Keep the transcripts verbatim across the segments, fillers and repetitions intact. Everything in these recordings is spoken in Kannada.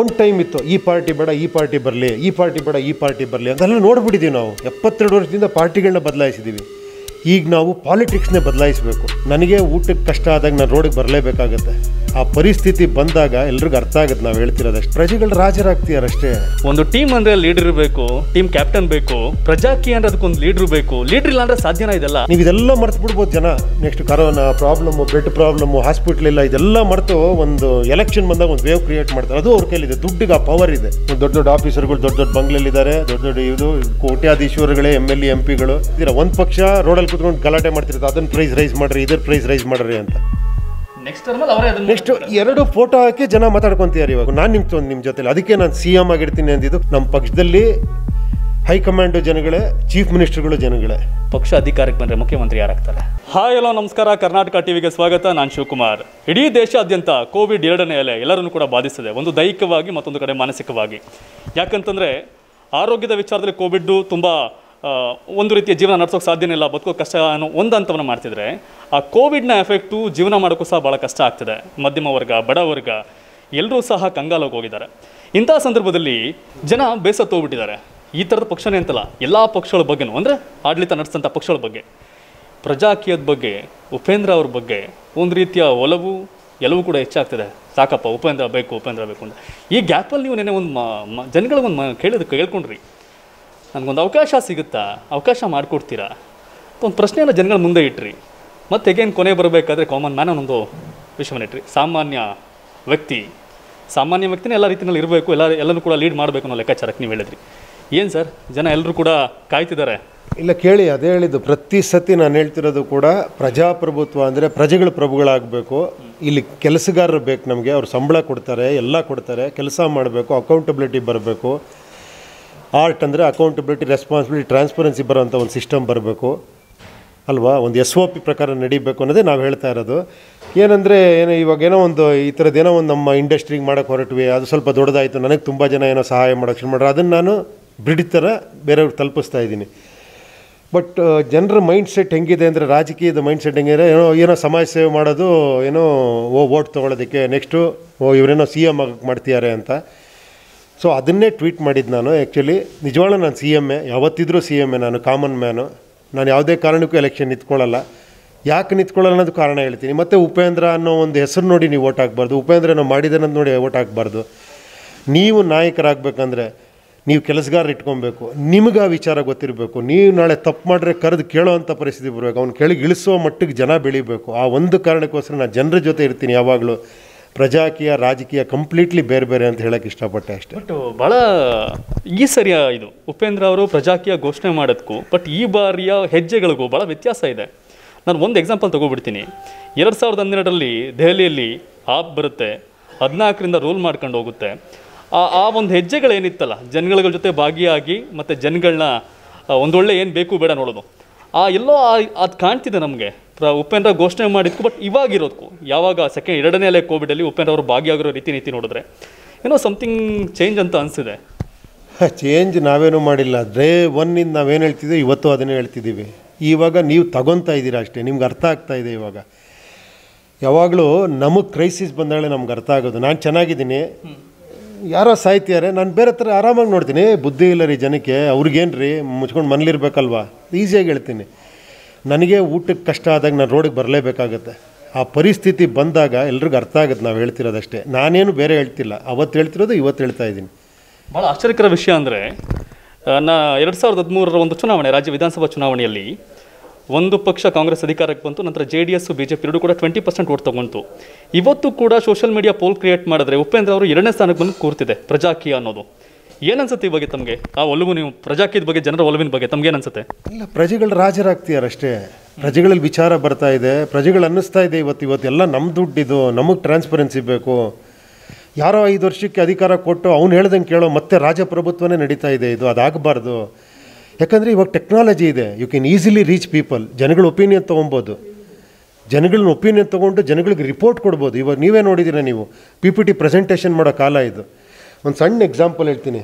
ಒಂದು ಟೈಮ್ ಇತ್ತು ಈ ಪಾರ್ಟಿ ಬೇಡ ಈ ಪಾರ್ಟಿ ಬರಲಿ ಈ ಪಾರ್ಟಿ ಬೇಡ ಈ ಪಾರ್ಟಿ ಬರಲಿ ಅಂತೆಲ್ಲ ನೋಡಿಬಿಟ್ಟಿದ್ದೀವಿ ನಾವು. ಎಪ್ಪತ್ತೆರಡು ವರ್ಷದಿಂದ ಪಾರ್ಟಿಗಳನ್ನ ಬದಲಾಯಿಸಿದ್ದೀವಿ. ಈಗ ನಾವು ಪಾಲಿಟಿಕ್ಸ್ನೇ ಬದಲಾಯಿಸಬೇಕು. ನನಗೆ ಊಟಕ್ಕೆ ಕಷ್ಟ ಆದಾಗ ನಾನು ರೋಡಿಗೆ ಬರಲೇಬೇಕಾಗುತ್ತೆ. ಆ ಪರಿಸ್ಥಿತಿ ಬಂದಾಗ ಎಲ್ರಿಗೂ ಅರ್ಥ ಆಗುತ್ತೆ ನಾವು ಹೇಳ್ತಿರೋದಷ್ಟು. ಪ್ರಜೆಗಳು ರಾಜರಾಗ್ತೀಯಾರಷ್ಟೇ. ಒಂದು ಟೀಮ್ ಅಂದರೆ ಲೀಡರ್ ಬೇಕು, ಟೀಮ್ ಕ್ಯಾಪ್ಟನ್ ಬೇಕು, ಪ್ರಜಾಕೀಯ ಅಂದ್ರೆ ಅದಕ್ಕೊಂದು ಲೀಡರ್ ಬೇಕು. ಲೀಡರ್ ಇಲ್ಲ ಅಂದ್ರೆ ಸಾಧ್ಯನೇ ಇದೆಲ್ಲ. ನೀವು ಇದೆಲ್ಲ ಮರ್ತು ಬಿಡ್ಬೋದು ಜನ. Next corona problem, bed problem, hospital ಇಲ್ಲ, ಇದೆಲ್ಲ ಮರೆತು ಒಂದು ಎಲೆಕ್ಷನ್ ಬಂದಾಗ ಒಂದು ವೇವ್ ಕ್ರಿಯೇಟ್ ಮಾಡ್ತಾರೆ. ಅದು ಅವ್ರ ಕೈಲಿದೆ, ದುಡ್ಡಿಗೆ ಆ ಪವರ್ ಇದೆ. ದೊಡ್ಡ ದೊಡ್ಡ ಆಫೀಸರ್ಗಳು ದೊಡ್ಡ ದೊಡ್ಡ ಬಂಗ್ಲಲ್ಲಿದ್ದಾರೆ, ದೊಡ್ಡ ದೊಡ್ಡ ಇದು ಕೋಟ್ಯಾಧೀಶ್ವರಗಳೇ, ಎಮ್ ಎಲ್ ಎ, ಎಂ ಪಿಗಳು ಇದರ ಒಂದು ಪಕ್ಷ ರೋಡಲ್ಲಿ ಕೂತ್ಕೊಂಡು ಗಲಾಟೆ ಮಾಡ್ತಿರುತ್ತೆ. ಅದನ್ನ ಪ್ರೈಸ್ ರೈಸ್ ಮಾಡ್ರಿ, ಇದರ ಪ್ರೈಸ್ ರೈಸ್ ಮಾಡ್ರಿ ಅಂತ. ನೆಕ್ಸ್ಟ್ ಎರಡು ಫೋಟೋ ಹಾಕಿ ಜನ ಮಾತಾಡ್ಕೊಂತೀಯಾರ. ಇವಾಗ ನಾನು ನಿಮ್ಗೆ ಒಂದು ನಿಮ್ಮ ಜೊತೆಲಿ ಅದಕ್ಕೆ ನಾನು ಸಿ ಎಂ ಆಗಿರ್ತೀನಿ ಅಂದಿದ್ದು. ನಮ್ಮ ಪಕ್ಷದಲ್ಲಿ ಹೈಕಮಾಂಡ್ ಜನಗಳೇ, ಚೀಫ್ ಮಿನಿಸ್ಟರ್ಗಳು ಜನಗಳೇ. ಪಕ್ಷ ಅಧಿಕಾರಕ್ಕೆ ಬಂದರೆ ಮುಖ್ಯಮಂತ್ರಿ ಯಾರಾಗ್ತಾರೆ? ಹಾಯ್, ಎಲ್ಲೋ ನಮಸ್ಕಾರ. ಕರ್ನಾಟಕ ಟಿವಿಗೆ ಸ್ವಾಗತ. ನಾನು ಶಿವಕುಮಾರ್. ಇಡೀ ದೇಶಾದ್ಯಂತ ಕೋವಿಡ್ ಎರಡನೇ ಅಲೆ ಎಲ್ಲರನ್ನು ಕೂಡ ಬಾಧಿಸಿದೆ. ಒಂದು ದೈಹಿಕವಾಗಿ, ಮತ್ತೊಂದು ಕಡೆ ಮಾನಸಿಕವಾಗಿ. ಯಾಕಂತಂದರೆ ಆರೋಗ್ಯದ ವಿಚಾರದಲ್ಲಿ ಕೋವಿಡ್ಡು ತುಂಬ ಒಂದು ರೀತಿಯ ಜೀವನ ನಡೆಸೋಕ್ಕೆ ಸಾಧ್ಯನೇ ಇಲ್ಲ, ಬದುಕೋ ಕಷ್ಟ ಅನ್ನೋ ಒಂದು ಹಂತವನ್ನು ಮಾಡ್ತಿದ್ರೆ ಆ ಕೋವಿಡ್ನ ಎಫೆಕ್ಟು ಜೀವನ ಮಾಡೋಕ್ಕೂ ಸಹ ಭಾಳ ಕಷ್ಟ ಆಗ್ತಿದೆ. ಮಧ್ಯಮ ವರ್ಗ, ಬಡವರ್ಗ ಎಲ್ಲರೂ ಸಹ ಕಂಗಾಲೋಗಿ ಹೋಗಿದ್ದಾರೆ. ಇಂತಹ ಸಂದರ್ಭದಲ್ಲಿ ಜನ ಬೇಸತ್ತು ಹೋಗ್ಬಿಟ್ಟಿದ್ದಾರೆ. ಈ ಥರದ ಪಕ್ಷನೇ ಅಂತಲ್ಲ, ಎಲ್ಲ ಪಕ್ಷಗಳ ಬಗ್ಗೆನೂ, ಅಂದರೆ ಆಡಳಿತ ನಡೆಸಿದಂಥ ಪಕ್ಷಗಳ ಬಗ್ಗೆ, ಪ್ರಜಾಕೀಯದ ಬಗ್ಗೆ, ಉಪೇಂದ್ರ ಅವ್ರ ಬಗ್ಗೆ ಒಂದು ರೀತಿಯ ಒಲವು ಎಲ್ಲವೂ ಕೂಡ ಹೆಚ್ಚಾಗ್ತಿದೆ. ಸಾಕಪ್ಪ ಉಪೇಂದ್ರ ಬೇಕು, ಉಪೇಂದ್ರ ಬೇಕು ಅಂತ. ಈ ಗ್ಯಾಪಲ್ಲಿ ನೀವು ನೆನೆ ಒಂದು ಮ ಜನಗಳಿಗೊಂದು ಮ ಕೇಳಿದ ಕೇಳ್ಕೊಂಡ್ರಿ, ನನಗೊಂದು ಅವಕಾಶ ಸಿಗುತ್ತಾ, ಅವಕಾಶ ಮಾಡಿಕೊಡ್ತೀರಾ ಒಂದು ಪ್ರಶ್ನೆಯನ್ನು ಜನಗಳ ಮುಂದೆ ಇಟ್ರಿ. ಮತ್ತು ಎಗೇನು ಕೊನೆ ಬರಬೇಕಾದ್ರೆ ಕಾಮನ್ ಮ್ಯಾನ್ ಅನ್ನೊಂದು ವಿಷಯವನ್ನು ಇಟ್ರಿ. ಸಾಮಾನ್ಯ ವ್ಯಕ್ತಿ, ಸಾಮಾನ್ಯ ವ್ಯಕ್ತಿನೇ ಎಲ್ಲ ರೀತಿಯಲ್ಲಿ ಇರಬೇಕು, ಎಲ್ಲ ಎಲ್ಲರೂ ಕೂಡ ಲೀಡ್ ಮಾಡಬೇಕು ಅನ್ನೋ ಲೆಕ್ಕಾಚಾರಕ್ಕೆ ನೀವು ಹೇಳಿದ್ರಿ. ಏನು ಸರ್, ಜನ ಎಲ್ಲರೂ ಕೂಡ ಕಾಯ್ತಿದ್ದಾರೆ. ಇಲ್ಲ ಕೇಳಿ, ಅದೇ ಹೇಳಿದ್ದು. ಪ್ರತಿ ಸತಿ ನಾನು ಹೇಳ್ತಿರೋದು ಕೂಡ, ಪ್ರಜಾಪ್ರಭುತ್ವ ಅಂದರೆ ಪ್ರಜೆಗಳ ಪ್ರಭುಗಳಾಗಬೇಕು. ಇಲ್ಲಿ ಕೆಲಸಗಾರರು ಬೇಕು ನಮಗೆ. ಅವ್ರು ಸಂಬಳ ಕೊಡ್ತಾರೆ, ಎಲ್ಲ ಕೊಡ್ತಾರೆ, ಕೆಲಸ ಮಾಡಬೇಕು, ಅಕೌಂಟಬಿಲಿಟಿ ಬರಬೇಕು. ಆರ್ಟ್ ಅಂದರೆ ಅಕೌಂಟಬಿಲಿಟಿ, ರೆಸ್ಪಾನ್ಸಿಬಿಲಿಟಿ, ಟ್ರಾನ್ಸ್ಪರೆನ್ಸಿ ಬರೋವಂಥ ಒಂದು ಸಿಸ್ಟಮ್ ಬರಬೇಕು ಅಲ್ವಾ. ಒಂದು ಎಸ್ ಒ ಪಿ ಪ್ರಕಾರ ನಡೀಬೇಕು ಅನ್ನೋದೇ ನಾವು ಹೇಳ್ತಾ ಇರೋದು. ಏನಂದರೆ ಏನೋ ಇವಾಗ ಏನೋ ಒಂದು ಈ ಥರದ್ದು ಏನೋ ಒಂದು ನಮ್ಮ ಇಂಡಸ್ಟ್ರಿಗೆ ಮಾಡೋಕ್ಕೆ ಹೊರಟ್ವಿ, ಅದು ಸ್ವಲ್ಪ ದೊಡ್ಡದಾಯಿತು, ನನಗೆ ತುಂಬ ಜನ ಏನೋ ಸಹಾಯ ಮಾಡೋಕ್ಕೆ ಶುರು ಮಾಡ್ರೆ ಅದನ್ನು ನಾನು ಬ್ರಿಡ್ ಥರ ಬೇರೆಯವ್ರಿಗೆ ತಲುಪಿಸ್ತಾ ಇದ್ದೀನಿ. ಬಟ್ ಜನರ ಮೈಂಡ್ಸೆಟ್ ಹೆಂಗಿದೆ ಅಂದರೆ, ರಾಜಕೀಯದ ಮೈಂಡ್ಸೆಟ್ ಹೆಂಗಿದೆ, ಏನೋ ಏನೋ ಸಮಾಜ ಸೇವೆ ಮಾಡೋದು, ಏನೋ ಓ ವೋಟ್ ತೊಗೊಳೋದಕ್ಕೆ, ನೆಕ್ಸ್ಟು ಓ ಇವರೇನೋ ಸಿ ಎಮ್ ಆಗಕ್ಕೆ ಮಾಡ್ತಿದ್ದಾರೆ ಅಂತ. ಸೊ ಅದನ್ನೇ ಟ್ವೀಟ್ ಮಾಡಿದ್ದು ನಾನು. ಆ್ಯಕ್ಚುಲಿ ನಿಜವಾಗ್ಲೂ ನಾನು ಸಿ ಎಮ್ಮೆ, ಯಾವತ್ತಿದ್ರೂ ಸಿ ಎಮ್ಮೆ, ನಾನು ಕಾಮನ್ ಮ್ಯಾನು. ನಾನು ಯಾವುದೇ ಕಾರಣಕ್ಕೂ ಎಲೆಕ್ಷನ್ ನಿಂತ್ಕೊಳ್ಳಲ್ಲ. ಯಾಕೆ ನಿಂತ್ಕೊಳ್ಳಲ್ಲ ಅನ್ನೋದು ಕಾರಣ ಹೇಳ್ತೀನಿ. ಮತ್ತು ಉಪೇಂದ್ರ ಅನ್ನೋ ಒಂದು ಹೆಸರು ನೋಡಿ ನೀವು ಓಟ್ ಹಾಕ್ಬಾರ್ದು, ಉಪೇಂದ್ರನೋ ಮಾಡಿದನಂತ ನೋಡಿ ಓಟ್ ಹಾಕ್ಬಾರ್ದು. ನೀವು ನಾಯಕರಾಗಬೇಕಂದ್ರೆ ನೀವು ಕೆಲಸಗಾರ ಇಟ್ಕೊಬೇಕು, ನಿಮ್ಗೆ ಆ ವಿಚಾರ ಗೊತ್ತಿರಬೇಕು. ನೀವು ನಾಳೆ ತಪ್ಪು ಮಾಡಿದ್ರೆ ಕರೆದು ಕೇಳೋವಂಥ ಪರಿಸ್ಥಿತಿ ಬರಬೇಕು, ಅವ್ನು ಕೆಳಗೆ ಇಳಿಸೋ ಮಟ್ಟಿಗೆ ಜನ ಬೆಳೀಬೇಕು. ಆ ಒಂದು ಕಾರಣಕ್ಕೋಸ್ಕರ ನಾನು ಜನರ ಜೊತೆ ಇರ್ತೀನಿ ಯಾವಾಗಲೂ. ಪ್ರಜಾಕೀಯ ರಾಜಕೀಯ ಕಂಪ್ಲೀಟ್ಲಿ ಬೇರೆ ಬೇರೆ ಅಂತ ಹೇಳೋಕ್ಕೆ ಇಷ್ಟಪಟ್ಟೆ ಅಷ್ಟೇ. ಬಟ್ ಭಾಳ ಈ ಸರಿಯ ಇದು ಉಪೇಂದ್ರ ಅವರು ಪ್ರಜಾಕೀಯ ಘೋಷಣೆ ಮಾಡೋದಕ್ಕೂ ಬಟ್ ಈ ಬಾರಿಯ ಹೆಜ್ಜೆಗಳಿಗೂ ಭಾಳ ವ್ಯತ್ಯಾಸ ಇದೆ. ನಾನು ಒಂದು ಎಕ್ಸಾಂಪಲ್ ತೊಗೊಬಿಡ್ತೀನಿ. ಎರಡು ಸಾವಿರದ ಹನ್ನೆರಡರಲ್ಲಿ ದೆಹಲಿಯಲ್ಲಿ ಆಪ್ ಬರುತ್ತೆ, ಹದಿನಾಲ್ಕರಿಂದ ರೂಲ್ ಮಾಡ್ಕೊಂಡು ಹೋಗುತ್ತೆ. ಆ ಆ ಒಂದು ಹೆಜ್ಜೆಗಳೇನಿತ್ತಲ್ಲ, ಜನಗಳ ಜೊತೆ ಭಾಗಿಯಾಗಿ ಮತ್ತು ಜನಗಳನ್ನ ಒಂದೊಳ್ಳೆ ಏನು ಬೇಕು ಬೇಡ ನೋಡೋದು, ಆ ಎಲ್ಲೋ ಅದು ಕಾಣ್ತಿದೆ ನಮಗೆ ಪ್ರ ಉಪೇಂದ್ರ ಘೋಷಣೆ ಮಾಡಿದ್ಕು ಬಟ್ ಇವಾಗಿರೋದಕ್ಕೂ. ಯಾವಾಗ ಸೆಕೆಂಡ್ ಎರಡನೇ ಅಲೆ ಕೋವಿಡಲ್ಲಿ ಉಪೇಂದ್ರ ಅವರು ಭಾಗಿಯಾಗಿರೋ ರೀತಿ ನೀತಿ ನೋಡಿದ್ರೆ ಏನೋ ಸಮಥಿಂಗ್ ಚೇಂಜ್ ಅಂತ ಅನಿಸಿದೆ. ಚೇಂಜ್ ನಾವೇನೂ ಮಾಡಿಲ್ಲ. ಡ್ರೇ ಒನ್ನಿಂದ ನಾವೇನು ಹೇಳ್ತಿದ್ದೀವಿ ಇವತ್ತು ಅದನ್ನೇ ಹೇಳ್ತಿದ್ದೀವಿ. ಇವಾಗ ನೀವು ತಗೊತಾ ಇದ್ದೀರಾ ಅಷ್ಟೇ, ನಿಮ್ಗೆ ಅರ್ಥ ಆಗ್ತಾ ಇದೆ. ಇವಾಗ ಯಾವಾಗಲೂ ನಮಗೆ ಕ್ರೈಸಿಸ್ ಬಂದಾಗಲೇ ನಮ್ಗೆ ಅರ್ಥ ಆಗೋದು. ನಾನು ಚೆನ್ನಾಗಿದ್ದೀನಿ, ಯಾರೋ ಸಾಹಿತ್ಯಾರೆ, ನಾನು ಬೇರೆ ಥರ ಆರಾಮಾಗಿ ನೋಡ್ತೀನಿ. ಬುದ್ಧಿ ಇಲ್ಲ ರೀ ಜನಕ್ಕೆ, ಅವ್ರಿಗೇನು ರೀ ಮುಚ್ಕೊಂಡು ಮನೇಲಿರ್ಬೇಕಲ್ವಾ, ಈಸಿಯಾಗಿ ಹೇಳ್ತೀನಿ. ನನಗೆ ಊಟಕ್ಕೆ ಕಷ್ಟ ಆದಾಗ ನಾನು ರೋಡಿಗೆ ಬರಲೇಬೇಕಾಗತ್ತೆ. ಆ ಪರಿಸ್ಥಿತಿ ಬಂದಾಗ ಎಲ್ರಿಗೂ ಅರ್ಥ ಆಗುತ್ತೆ ನಾವು ಹೇಳ್ತಿರೋದಷ್ಟೇ. ನಾನೇನು ಬೇರೆ ಹೇಳ್ತಿಲ್ಲ, ಅವತ್ತು ಹೇಳ್ತಿರೋದು ಇವತ್ತು ಹೇಳ್ತಾ ಇದ್ದೀನಿ. ಭಾಳ ಆಶ್ಚರ್ಯಕರ ವಿಷಯ ಅಂದರೆ, ನಾ ಎರಡು ಸಾವಿರದ ಹದಿಮೂರರ ಒಂದು ಚುನಾವಣೆ, ರಾಜ್ಯ ವಿಧಾನಸಭಾ ಚುನಾವಣೆಯಲ್ಲಿ ಒಂದು ಪಕ್ಷ ಕಾಂಗ್ರೆಸ್ ಅಧಿಕಾರಕ್ಕೆ ಬಂತು, ನಂತರ J D S B J P ಎರಡೂ ಕೂಡ ಟ್ವೆಂಟಿ ಪರ್ಸೆಂಟ್ ಓಟ್ ತೊಗೊಂತು. ಇವತ್ತು ಕೂಡ ಸೋಷಿಯಲ್ ಮೀಡಿಯಾ ಪೋಲ್ ಕ್ರಿಯೇಟ್ ಮಾಡಿದ್ರೆ ಉಪೇಂದ್ರ ಅವರು ಎರಡನೇ ಸ್ಥಾನಕ್ಕೆ ಬಂದು ಕೂರ್ತಿದೆ. ಪ್ರಜಾಕೀಯ ಅನ್ನೋದು ಏನನ್ಸುತ್ತೆ ಈ ಬಗ್ಗೆ ತಮಗೆ? ಆ ಒಲವು, ನೀವು ಪ್ರಜಾಕೀಯದ ಬಗ್ಗೆ, ಜನರ ಒಲವಿನ ಬಗ್ಗೆ ತಮ್ಗೆ ಏನನ್ಸುತ್ತೆ? ಇಲ್ಲ, ಪ್ರಜೆಗಳು ರಾಜರಾಗ್ತೀಯಾರಷ್ಟೇ. ಪ್ರಜೆಗಳಲ್ಲಿ ವಿಚಾರ ಬರ್ತಾ ಇದೆ, ಪ್ರಜೆಗಳು ಅನ್ನಿಸ್ತಾ ಇದೆ ಇವತ್ತು ಇವತ್ತೆಲ್ಲ ನಮ್ಮ ದುಡ್ಡಿದು, ನಮಗೆ ಟ್ರಾನ್ಸ್ಪರೆನ್ಸಿ ಬೇಕು. ಯಾರೋ ಐದು ವರ್ಷಕ್ಕೆ ಅಧಿಕಾರ ಕೊಟ್ಟು ಅವ್ನು ಹೇಳ್ದಂಗೆ ಕೇಳೋ ಮತ್ತೆ ರಾಜಪ್ರಭುತ್ವನೇ ನಡೀತಾ ಇದೆ. ಇದು ಅದಾಗಬಾರ್ದು. ಯಾಕಂದರೆ ಇವಾಗ ಟೆಕ್ನಾಲಜಿ ಇದೆ, you can easily reach people. ಜನಗಳ ಒಪಿನಿಯನ್ ತೊಗೊಬೋದು, ಜನಗಳನ್ನ ಒಪಿನಿಯನ್ ತೊಗೊಂಡು ಜನಗಳಿಗೆ ರಿಪೋರ್ಟ್ ಕೊಡ್ಬೋದು. ಇವಾಗ ನೀವೇ ನೋಡಿದ್ದೀರ, ನೀವು ಪಿ ಪಿ ಟಿ ಪ್ರೆಸೆಂಟೇಷನ್ ಮಾಡೋ ಕಾಲ ಇದು. ಒಂದು ಸಣ್ಣ ಎಕ್ಸಾಂಪಲ್ ಹೇಳ್ತೀನಿ.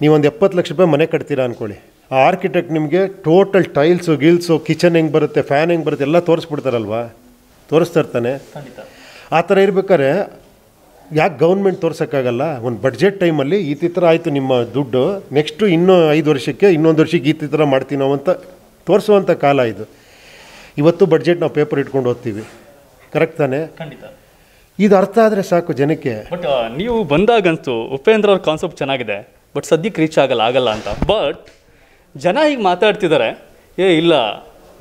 ನೀವೊಂದು ಎಪ್ಪತ್ತು ಲಕ್ಷ ರೂಪಾಯಿ ಮನೆ ಕಟ್ತೀರಾ ಅಂದ್ಕೊಳ್ಳಿ. ಆ ಆರ್ಕಿಟೆಕ್ಟ್ ನಿಮಗೆ ಟೋಟಲ್ ಟೈಲ್ಸು ಗೀಲ್ಸು, ಕಿಚನ್ ಹೆಂಗೆ ಬರುತ್ತೆ, ಫ್ಯಾನ್ ಹೆಂಗೆ ಬರುತ್ತೆ ಎಲ್ಲ ತೋರಿಸ್ಬಿಡ್ತಾರಲ್ವ, ತೋರಿಸ್ತಾ ಇರ್ತಾನೆ. ಆ ಥರ ಇರ್ಬೇಕಾದ್ರೆ ಯಾಕೆ ಗವರ್ನಮೆಂಟ್ ತೋರಿಸಕಾಗಲ್ಲ? ಒಂದು ಬಜೆಟ್ ಟೈಮಲ್ಲಿ ಈ ತಿತ್ರ ಆಯಿತು ನಿಮ್ಮ ದುಡ್ಡು, ನೆಕ್ಸ್ಟ್ ಇನ್ನೂ ಐದು ವರ್ಷಕ್ಕೆ ಇನ್ನೊಂದು ವರ್ಷಕ್ಕೆ ಈ ತಿತ್ರ ಮಾಡ್ತೀವಿ ನಾವು ಅಂತ ತೋರಿಸುವಂಥ ಕಾಲ ಇದು. ಇವತ್ತು ಬಜೆಟ್ ನಾವು ಪೇಪರ್ ಇಟ್ಕೊಂಡು ಓದ್ತೀವಿ, ಕರೆಕ್ಟ್ ತಾನೇ? ಖಂಡಿತ. ಇದು ಅರ್ಥ ಆದರೆ ಸಾಕು ಜನಕ್ಕೆ. ಬಟ್ ನೀವು ಬಂದಾಗಂತೂ ಉಪೇಂದ್ರ ಅವ್ರ ಕಾನ್ಸೆಪ್ಟ್ ಚೆನ್ನಾಗಿದೆ, ಬಟ್ ಸದ್ಯಕ್ಕೆ ರೀಚ್ ಆಗಲ್ಲ ಆಗಲ್ಲ ಅಂತ. ಬಟ್ ಜನ ಈಗ ಮಾತಾಡ್ತಿದ್ದಾರೆ, ಏ ಇಲ್ಲ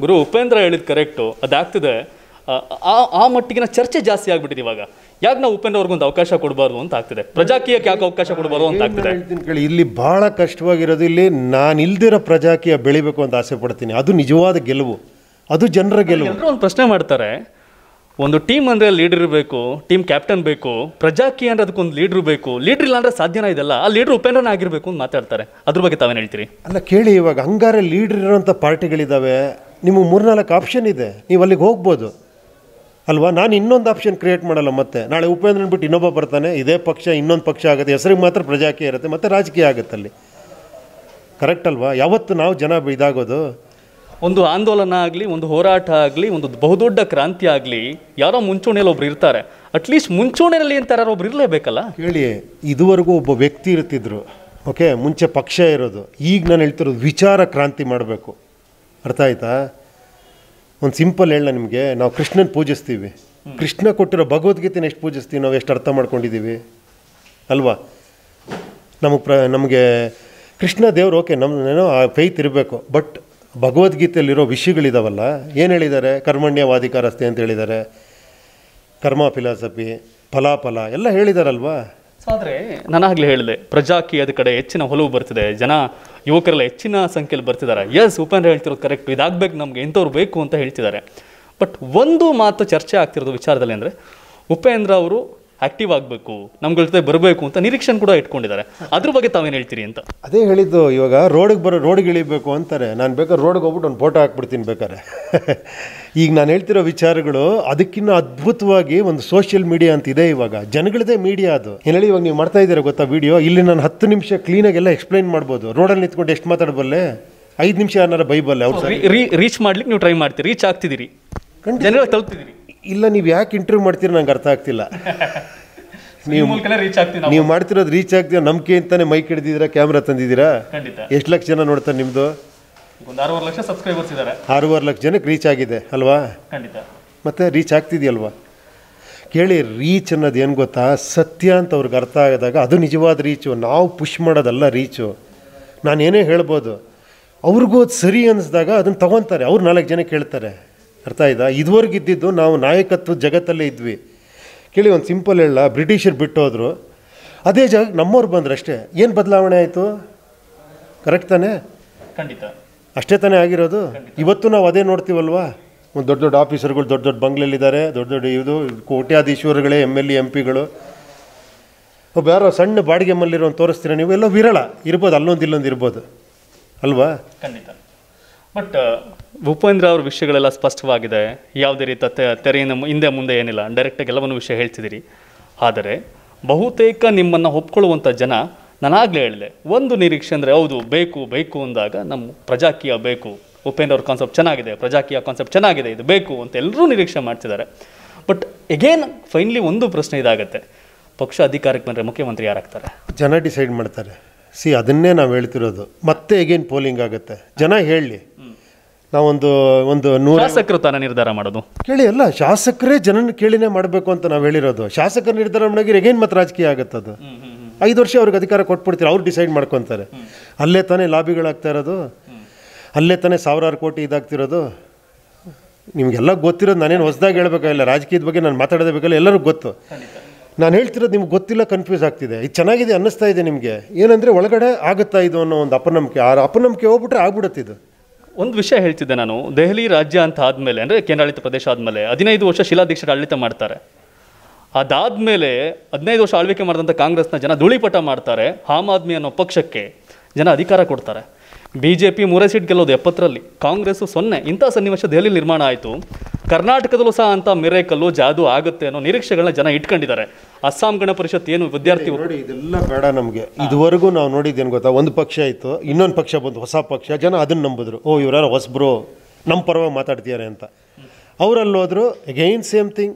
ಗುರು ಉಪೇಂದ್ರ ಹೇಳಿದ ಕರೆಕ್ಟು, ಅದಾಗ್ತಿದೆ, ಆ ಮಟ್ಟಿಗಿನ ಚರ್ಚೆ ಜಾಸ್ತಿ ಆಗ್ಬಿಟ್ಟಿದೆ ಇವಾಗ. ಯಾಕೆ ನಾವು ಉಪೇಂದ್ರ ಅವ್ರಿಗೊಂದು ಅವಕಾಶ ಕೊಡಬಾರ್ದು ಅಂತ ಆಗ್ತಿದೆ, ಪ್ರಜಾಕೀಯಕ್ಕೆ ಯಾಕೆ ಅವಕಾಶ ಕೊಡಬಾರ್ದು ಅಂತ ಆಗ್ತಿದೆ. ಕೇಳಿ, ಇಲ್ಲಿ ಭಾಳ ಕಷ್ಟವಾಗಿರೋದು, ಇಲ್ಲಿ ನಾನು ಇಲ್ದಿರೋ ಪ್ರಜಾಕೀಯ ಬೆಳಿಬೇಕು ಅಂತ ಆಸೆ ಪಡ್ತೀನಿ. ಅದು ನಿಜವಾದ ಗೆಲುವು, ಅದು ಜನರ ಗೆಲುವು. ಎಲ್ಲರೂ ಒಂದು ಪ್ರಶ್ನೆ ಮಾಡ್ತಾರೆ, ಒಂದು ಟೀಮ್ ಅಂದರೆ ಲೀಡರ್ ಬೇಕು, ಟೀಮ್ ಕ್ಯಾಪ್ಟನ್ ಬೇಕು, ಪ್ರಜಾಕೀಯ ಅಂದರೆ ಅದಕ್ಕೊಂದು ಲೀಡ್ರು ಬೇಕು, ಲೀಡ್ರ್ ಇಲ್ಲ ಅಂದರೆ ಸಾಧ್ಯನೇ ಇದೆಲ್ಲ. ಆ ಲೀಡ್ರ್ ಉಪೇಂದ್ರನೇ ಆಗಿರಬೇಕು ಅಂತ ಮಾತಾಡ್ತಾರೆ, ಅದ್ರ ಬಗ್ಗೆ ತಾವೇನು ಹೇಳ್ತೀರಿ? ಅಲ್ಲ ಕೇಳಿ, ಇವಾಗ ಹಂಗಾರೆ ಲೀಡ್ರ್ ಇರೋಂಥ ಪಾರ್ಟಿಗಳಿದ್ದಾವೆ, ನಿಮಗೆ ಮೂರ್ನಾಲ್ಕು ಆಪ್ಷನ್ ಇದೆ, ನೀವು ಅಲ್ಲಿಗೆ ಹೋಗ್ಬೋದು ಅಲ್ವಾ? ನಾನು ಇನ್ನೊಂದು ಆಪ್ಷನ್ ಕ್ರಿಯೇಟ್ ಮಾಡಲ್ಲ. ಮತ್ತೆ ನಾಳೆ ಉಪೇಂದ್ರನ ಬಿಟ್ಟು ಇನ್ನೊಬ್ಬ ಬರ್ತಾನೆ, ಇದೇ ಪಕ್ಷ ಇನ್ನೊಂದು ಪಕ್ಷ ಆಗುತ್ತೆ, ಹೆಸರಿಗೆ ಮಾತ್ರ ಪ್ರಜಾಕೀಯ ಇರುತ್ತೆ, ಮತ್ತೆ ರಾಜಕೀಯ ಆಗುತ್ತೆ ಅಲ್ಲಿ, ಕರೆಕ್ಟ್ ಅಲ್ವಾ? ಯಾವತ್ತು ನಾವು ಜನ ಇದಾಗೋದು? ಒಂದು ಆಂದೋಲನ ಆಗಲಿ, ಒಂದು ಹೋರಾಟ ಆಗಲಿ, ಒಂದು ಬಹುದೊಡ್ಡ ಕ್ರಾಂತಿ ಆಗಲಿ, ಯಾರೋ ಮುಂಚೂಣಿಯಲ್ಲಿ ಒಬ್ರು ಇರ್ತಾರೆ, ಅಟ್ಲೀಸ್ಟ್ ಮುಂಚೂಣಿಯಲ್ಲಿ ಅಂತ ಯಾರೋ ಒಬ್ರು ಇರಲೇಬೇಕಲ್ಲ. ಹೇಳಿ, ಇದುವರೆಗೂ ಒಬ್ಬ ವ್ಯಕ್ತಿ ಇರ್ತಿದ್ರು, ಓಕೆ, ಮುಂಚೆ ಪಕ್ಷ ಇರೋದು, ಈಗ ನಾನು ಹೇಳ್ತಿರೋದು ವಿಚಾರ ಕ್ರಾಂತಿ ಮಾಡಬೇಕು, ಅರ್ಥ ಆಯ್ತಾ? ಒಂದು ಸಿಂಪಲ್ ಹೇಳ, ನಿಮಗೆ ನಾವು ಕೃಷ್ಣನ ಪೂಜಿಸ್ತೀವಿ, ಕೃಷ್ಣ ಕೊಟ್ಟಿರೋ ಭಗವದ್ಗೀತೆನ ಎಷ್ಟು ಪೂಜಿಸ್ತೀವಿ, ನಾವು ಎಷ್ಟು ಅರ್ಥ ಮಾಡ್ಕೊಂಡಿದ್ದೀವಿ ಅಲ್ವಾ? ನಮಗೆ ಪ್ರ ನಮಗೆ ಕೃಷ್ಣ ದೇವರು ಓಕೆ, ನಮ್ಮನೇನೋ ಆ ಫೈತ್ ಇರಬೇಕು, ಬಟ್ ಭಗವದ್ಗೀತೆಯಲ್ಲಿರೋ ವಿಷಯಗಳಿದಾವಲ್ಲ, ಏನು ಹೇಳಿದ್ದಾರೆ? ಕರ್ಮಣ್ಯವಾಧಿಕಾರಸ್ಥೆ ಅಂತ ಹೇಳಿದ್ದಾರೆ, ಕರ್ಮ ಫಿಲಾಸಫಿ, ಫಲಾಫಲ ಎಲ್ಲ ಹೇಳಿದಾರಲ್ವಾ. ಸೊ ಆದರೆ ನಾನಾಗಲೇ ಹೇಳಿದೆ, ಪ್ರಜಾಕೀಯದ ಕಡೆ ಹೆಚ್ಚಿನ ಒಲವು ಬರ್ತಿದೆ, ಜನ ಯುವಕರೆಲ್ಲ ಹೆಚ್ಚಿನ ಸಂಖ್ಯೆಯಲ್ಲಿ ಬರ್ತಿದ್ದಾರೆ. ಎಸ್, ಉಪೇಂದ್ರ ಹೇಳ್ತಿರೋದು ಕರೆಕ್ಟ್, ಇದಾಗಬೇಕು, ನಮಗೆ ಇಂಥವ್ರು ಬೇಕು ಅಂತ ಹೇಳ್ತಿದ್ದಾರೆ. ಬಟ್ ಒಂದು ಮಾತು ಚರ್ಚೆ ಆಗ್ತಿರೋದು ವಿಚಾರದಲ್ಲಿ ಅಂದರೆ, ಉಪೇಂದ್ರ ಅವರು ಆಕ್ಟಿವ್ ಆಗಬೇಕು, ನಮ್ಗಳ ಜೊತೆ ಬರಬೇಕು ಅಂತ ನಿರೀಕ್ಷೆ ಕೂಡ ಇಟ್ಕೊಂಡಿದ್ದಾರೆ, ಅದ್ರ ಬಗ್ಗೆ ತಾವೇನು ಹೇಳ್ತೀರಿ ಅಂತ? ಅದೇ ಹೇಳಿದ್ದು, ಇವಾಗ ರೋಡಿಗೆ ಬರೋ ರೋಡ್ಗೆ ಇಳಿಬೇಕು ಅಂತಾರೆ, ನಾನು ಬೇಕಾದ್ರೆ ರೋಡ್ಗೆ ಹೋಗ್ಬಿಟ್ಟು ಒಂದು ಫೋಟೋ ಹಾಕ್ಬಿಡ್ತೀನಿ ಬೇಕಾದ್ರೆ. ಈಗ ನಾನು ಹೇಳ್ತಿರೋ ವಿಚಾರಗಳು ಅದಕ್ಕಿಂತ ಅದ್ಭುತವಾಗಿ ಒಂದು ಸೋಷಿಯಲ್ ಮೀಡಿಯಾ ಅಂತಿದೆ ಇವಾಗ, ಜನಗಳದೇ ಮೀಡಿಯಾ ಅದು. ಏನು ಹೇಳಿ, ಇವಾಗ ನೀವು ಮಾಡ್ತಾ ಇದ್ದೀರಾ ಗೊತ್ತಾ ವೀಡಿಯೋ, ಇಲ್ಲಿ ನಾನು ಹತ್ತು ನಿಮಿಷ ಕ್ಲೀನಾಗೆಲ್ಲ ಎಕ್ಸ್ಪ್ಲೈನ್ ಮಾಡ್ಬೋದು, ರೋಡಲ್ಲಿ ನಿಂತ್ಕೊಂಡು ಎಷ್ಟು ಮಾತಾಡಬಲ್ಲೆ, ಐದು ನಿಮಿಷ ಏನಾರ ಬೈಬಲ್ಲೆ. ಅವ್ರು ರೀಚ್ ಮಾಡ್ಲಿಕ್ಕೆ ನೀವು ಟ್ರೈ ಮಾಡ್ತೀರಿ, ರೀಚ್ ಆಗ್ತಿದ್ದೀರಿ, ಜನರಿಗೆ ತಲುಪ್ತಿದ್ದೀರಿ. ಇಲ್ಲ, ನೀವು ಯಾಕೆ ಇಂಟರ್ವ್ಯೂ ಮಾಡ್ತೀರಿ ನಂಗೆ ಅರ್ಥ ಆಗ್ತಿಲ್ಲ. ನೀವು ನೀವು ಮಾಡ್ತಿರೋದು ರೀಚ್ ಆಗ್ತೀರ ನಂಬಿಕೆ ಅಂತಾನೆ ಮೈಕ್ ಹಿಡಿದಿದ್ದೀರಾ, ಕ್ಯಾಮ್ರಾ ತಂದಿದ್ದೀರಾ, ಎಷ್ಟು ಲಕ್ಷ ಜನ ನೋಡ್ತಾರೆ ನಿಮ್ಮದು? ಆರೂವರೆ ಲಕ್ಷ ಸಬ್ಸ್ಕ್ರೈಬರ್ಸ್ ಇದ್ದಾರೆ, ಆರೂವರೆ ಲಕ್ಷ ಜನಕ್ಕೆ ರೀಚ್ ಆಗಿದೆ ಅಲ್ವಾ? ಮತ್ತೆ ರೀಚ್ ಆಗ್ತಿದೆಯಲ್ವಾ? ಕೇಳಿ, ರೀಚ್ ಅನ್ನೋದು ಏನು ಗೊತ್ತಾ, ಸತ್ಯ ಅಂತ ಅವ್ರಿಗೆ ಅರ್ಥ ಆದಾಗ ಅದು ನಿಜವಾದ ರೀಚು, ನಾವು ಪುಷ್ ಮಾಡೋದಲ್ಲ ರೀಚು. ನಾನೇನೇ ಹೇಳ್ಬೋದು, ಅವ್ರಿಗೂ ಅದು ಸರಿ ಅನ್ನಿಸಿದಾಗ ಅದನ್ನು ತೊಗೊತಾರೆ, ಅವ್ರು ನಾಲ್ಕು ಜನಕ್ಕೆ ಹೇಳ್ತಾರೆ, ಅರ್ಥ ಆಯ್ತಾ? ಇದುವರೆಗೆ ಇದ್ದಿದ್ದು ನಾವು ನಾಯಕತ್ವದ ಜಗತ್ತಲ್ಲೇ ಇದ್ವಿ. ಕೇಳಿ, ಒಂದು ಸಿಂಪಲ್ ಹೇಳ, ಬ್ರಿಟಿಷರು ಬಿಟ್ಟೋದ್ರು, ಅದೇ ಜಾಗ ನಮ್ಮವ್ರು ಬಂದರು ಅಷ್ಟೇ, ಏನು ಬದಲಾವಣೆ ಆಯಿತು? ಕರೆಕ್ಟ್ ತಾನೇ? ಖಂಡಿತ. ಅಷ್ಟೇ ತಾನೇ ಆಗಿರೋದು. ಇವತ್ತು ನಾವು ಅದೇ ನೋಡ್ತೀವಲ್ವಾ, ಒಂದು ದೊಡ್ಡ ದೊಡ್ಡ ಆಫೀಸರ್ಗಳು ದೊಡ್ಡ ದೊಡ್ಡ ಬಂಗ್ಲೆಲ್ಲಿದ್ದಾರೆ, ದೊಡ್ಡ ದೊಡ್ಡ ಇದು ಕೋಟ್ಯಾಧೀಶ್ವರಗಳೇ, ಎಮ್ ಎಲ್ ಎ, ಎಂ ಪಿಗಳು. ಒಬ್ಬ ಯಾರೋ ಸಣ್ಣ ಬಾಡಿಗೆ ಮಲ್ಲಿರೋ ತೋರಿಸ್ತೀರ ನೀವು, ಎಲ್ಲೋ ವಿರಳ ಇರ್ಬೋದು, ಅಲ್ಲೊಂದು ಇಲ್ಲೊಂದು ಇರ್ಬೋದು ಅಲ್ವಾ? ಖಂಡಿತ. ಬಟ್ ಉಪೇಂದ್ರ ಅವ್ರ ವಿಷಯಗಳೆಲ್ಲ ಸ್ಪಷ್ಟವಾಗಿದೆ, ಯಾವುದೇ ರೀತ ತೆರೆಯಿಂದ ಹಿಂದೆ ಮುಂದೆ ಏನಿಲ್ಲ, ಡೈರೆಕ್ಟಾಗಿ ಎಲ್ಲವನ್ನೂ ವಿಷಯ ಹೇಳ್ತಿದ್ದೀರಿ. ಆದರೆ ಬಹುತೇಕ ನಿಮ್ಮನ್ನು ಒಪ್ಕೊಳ್ಳುವಂಥ ಜನ, ನಾನಾಗಲೇ ಹೇಳಿದೆ, ಒಂದು ನಿರೀಕ್ಷೆ ಅಂದರೆ ಹೌದು ಬೇಕು ಬೇಕು ಅಂದಾಗ ನಮ್ಮ ಪ್ರಜಾಕೀಯ ಬೇಕು, ಉಪೇಂದ್ರ ಅವ್ರ ಕಾನ್ಸೆಪ್ಟ್ ಚೆನ್ನಾಗಿದೆ, ಪ್ರಜಾಕೀಯ ಕಾನ್ಸೆಪ್ಟ್ ಚೆನ್ನಾಗಿದೆ, ಇದು ಬೇಕು ಅಂತ ಎಲ್ಲರೂ ನಿರೀಕ್ಷೆ ಮಾಡ್ತಿದ್ದಾರೆ. ಬಟ್ ಎಗೇನ್ ಫೈನಲಿ ಒಂದು ಪ್ರಶ್ನೆ ಇದಾಗುತ್ತೆ, ಪಕ್ಷ ಅಧಿಕಾರಕ್ಕೆ ಬಂದರೆ ಮುಖ್ಯಮಂತ್ರಿ ಯಾರಾಗ್ತಾರೆ? ಜನ ಡಿಸೈಡ್ ಮಾಡ್ತಾರೆ. ಸಿ, ಅದನ್ನೇ ನಾವು ಹೇಳ್ತಿರೋದು. ಮತ್ತೆ ಎಗೇನ್ ಪೋಲಿಂಗ್ ಆಗುತ್ತೆ, ಜನ ಹೇಳಿ. ನಾವೊಂದು ಒಂದು ನೂರು ಶಾಸಕರು ತಾನೇ ನಿರ್ಧಾರ ಮಾಡೋದು. ಕೇಳಿ, ಅಲ್ಲ ಶಾಸಕರೇ ಜನನ ಕೇಳಿನೇ ಮಾಡಬೇಕು ಅಂತ ನಾವು ಹೇಳಿರೋದು. ಶಾಸಕರು ನಿರ್ಧಾರ ಮಾಡಿದ್ರೆ ಎಗೇನ್ ಮತ್ತೆ ರಾಜಕೀಯ ಆಗುತ್ತೆ. ಅದು ಐದು ವರ್ಷ ಅವ್ರಿಗೆ ಅಧಿಕಾರ ಕೊಟ್ಬಿಡ್ತೀರಿ, ಅವ್ರು ಡಿಸೈಡ್ ಮಾಡ್ಕೊತಾರೆ. ಅಲ್ಲೇ ತಾನೇ ಲಾಬಿಗಳಾಗ್ತಾ ಇರೋದು, ಅಲ್ಲೇ ತಾನೇ ಸಾವಿರಾರು ಕೋಟಿ ಇದಾಗ್ತಿರೋದು. ನಿಮಗೆಲ್ಲ ಗೊತ್ತಿರೋದು, ನಾನೇನು ಹೊಸದಾಗಿ ಹೇಳಬೇಕಾಗಿಲ್ಲ, ರಾಜಕೀಯದ ಬಗ್ಗೆ ನಾನು ಮಾತಾಡೋದಕ್ಕಾಗಲ್ಲ, ಎಲ್ಲರಿಗೂ ಗೊತ್ತು. ನಾನು ಹೇಳ್ತಿರೋದು ನಿಮ್ಗೆ ಗೊತ್ತಿಲ್ಲ, ಕನ್ಫ್ಯೂಸ್ ಆಗ್ತಿದೆ, ಇದು ಚೆನ್ನಾಗಿದೆ ಅನ್ನಿಸ್ತಾ ಇದೆ ನಿಮಗೆ, ಏನಂದರೆ ಒಳಗಡೆ ಆಗುತ್ತಾ ಇದು ಅನ್ನೋ ಒಂದು ಅಪನಂಬಿಕೆ. ಆ ಅಪನಂಬಿಕೆ ಹೋಗ್ಬಿಟ್ರೆ ಆಗ್ಬಿಡುತ್ತಿದ್ದು. ಒಂದು ವಿಷಯ ಹೇಳ್ತಿದ್ದೆ ನಾನು, ದೆಹಲಿ ರಾಜ್ಯ ಅಂತ ಆದಮೇಲೆ, ಅಂದರೆ ಕೇಂದ್ರಾಡಳಿತ ಪ್ರದೇಶ ಆದಮೇಲೆ ಹದಿನೈದು ವರ್ಷ ಶಿಲಾ ದೀಕ್ಷಿತ್ ಆಡಳಿತ ಮಾಡ್ತಾರೆ. ಅದಾದಮೇಲೆ ಹದಿನೈದು ವರ್ಷ ಆಳ್ವಿಕೆ ಮಾಡಿದಂಥ ಕಾಂಗ್ರೆಸ್ನ ಜನ ಧೂಳಿಪಟ ಮಾಡ್ತಾರೆ, ಆಮ್ ಆದ್ಮಿ ಅನ್ನೋ ಪಕ್ಷಕ್ಕೆ ಜನ ಅಧಿಕಾರ ಕೊಡ್ತಾರೆ. ಬಿ ಜೆ ಪಿ ಮೂರೇ ಸೀಟ್ ಗೆಲ್ಲೋದು ಎಪ್ಪತ್ತರಲ್ಲಿ, ಕಾಂಗ್ರೆಸ್ಸು ಸೊನ್ನೆ. ಇಂಥ ಸನ್ನಿವೇಶ ದೆಹಲಿ ನಿರ್ಮಾಣ ಆಯಿತು. ಕರ್ನಾಟಕದಲ್ಲೂ ಸಹ ಅಂಥ ಮಿರೇಕಲ್ಲು ಜಾದು ಆಗುತ್ತೆ ಅನ್ನೋ ನಿರೀಕ್ಷೆಗಳನ್ನ ಜನ ಇಟ್ಕೊಂಡಿದ್ದಾರೆ. ಅಸ್ಸಾಂ ಗಣ ಪರಿಷತ್ ಏನು ವಿದ್ಯಾರ್ಥಿ ನೋಡಿ, ಇದೆಲ್ಲ ಬೇಡ ನಮಗೆ. ಇದುವರೆಗೂ ನಾವು ನೋಡಿದ್ದೇನು ಗೊತ್ತಾ, ಒಂದು ಪಕ್ಷ ಇತ್ತು, ಇನ್ನೊಂದು ಪಕ್ಷ ಬಂದು ಹೊಸ ಪಕ್ಷ, ಜನ ಅದನ್ನು ನಂಬಿದ್ರು, ಓ ಇವರಾರು ಹೊಸಬ್ರು ನಮ್ಮ ಪರವಾಗಿ ಮಾತಾಡ್ತಿದ್ದಾರೆ ಅಂತ. ಅವರಲ್ಲಿ ಹೋದರು, ಅಗೈನ್ ಸೇಮ್ ಥಿಂಗ್.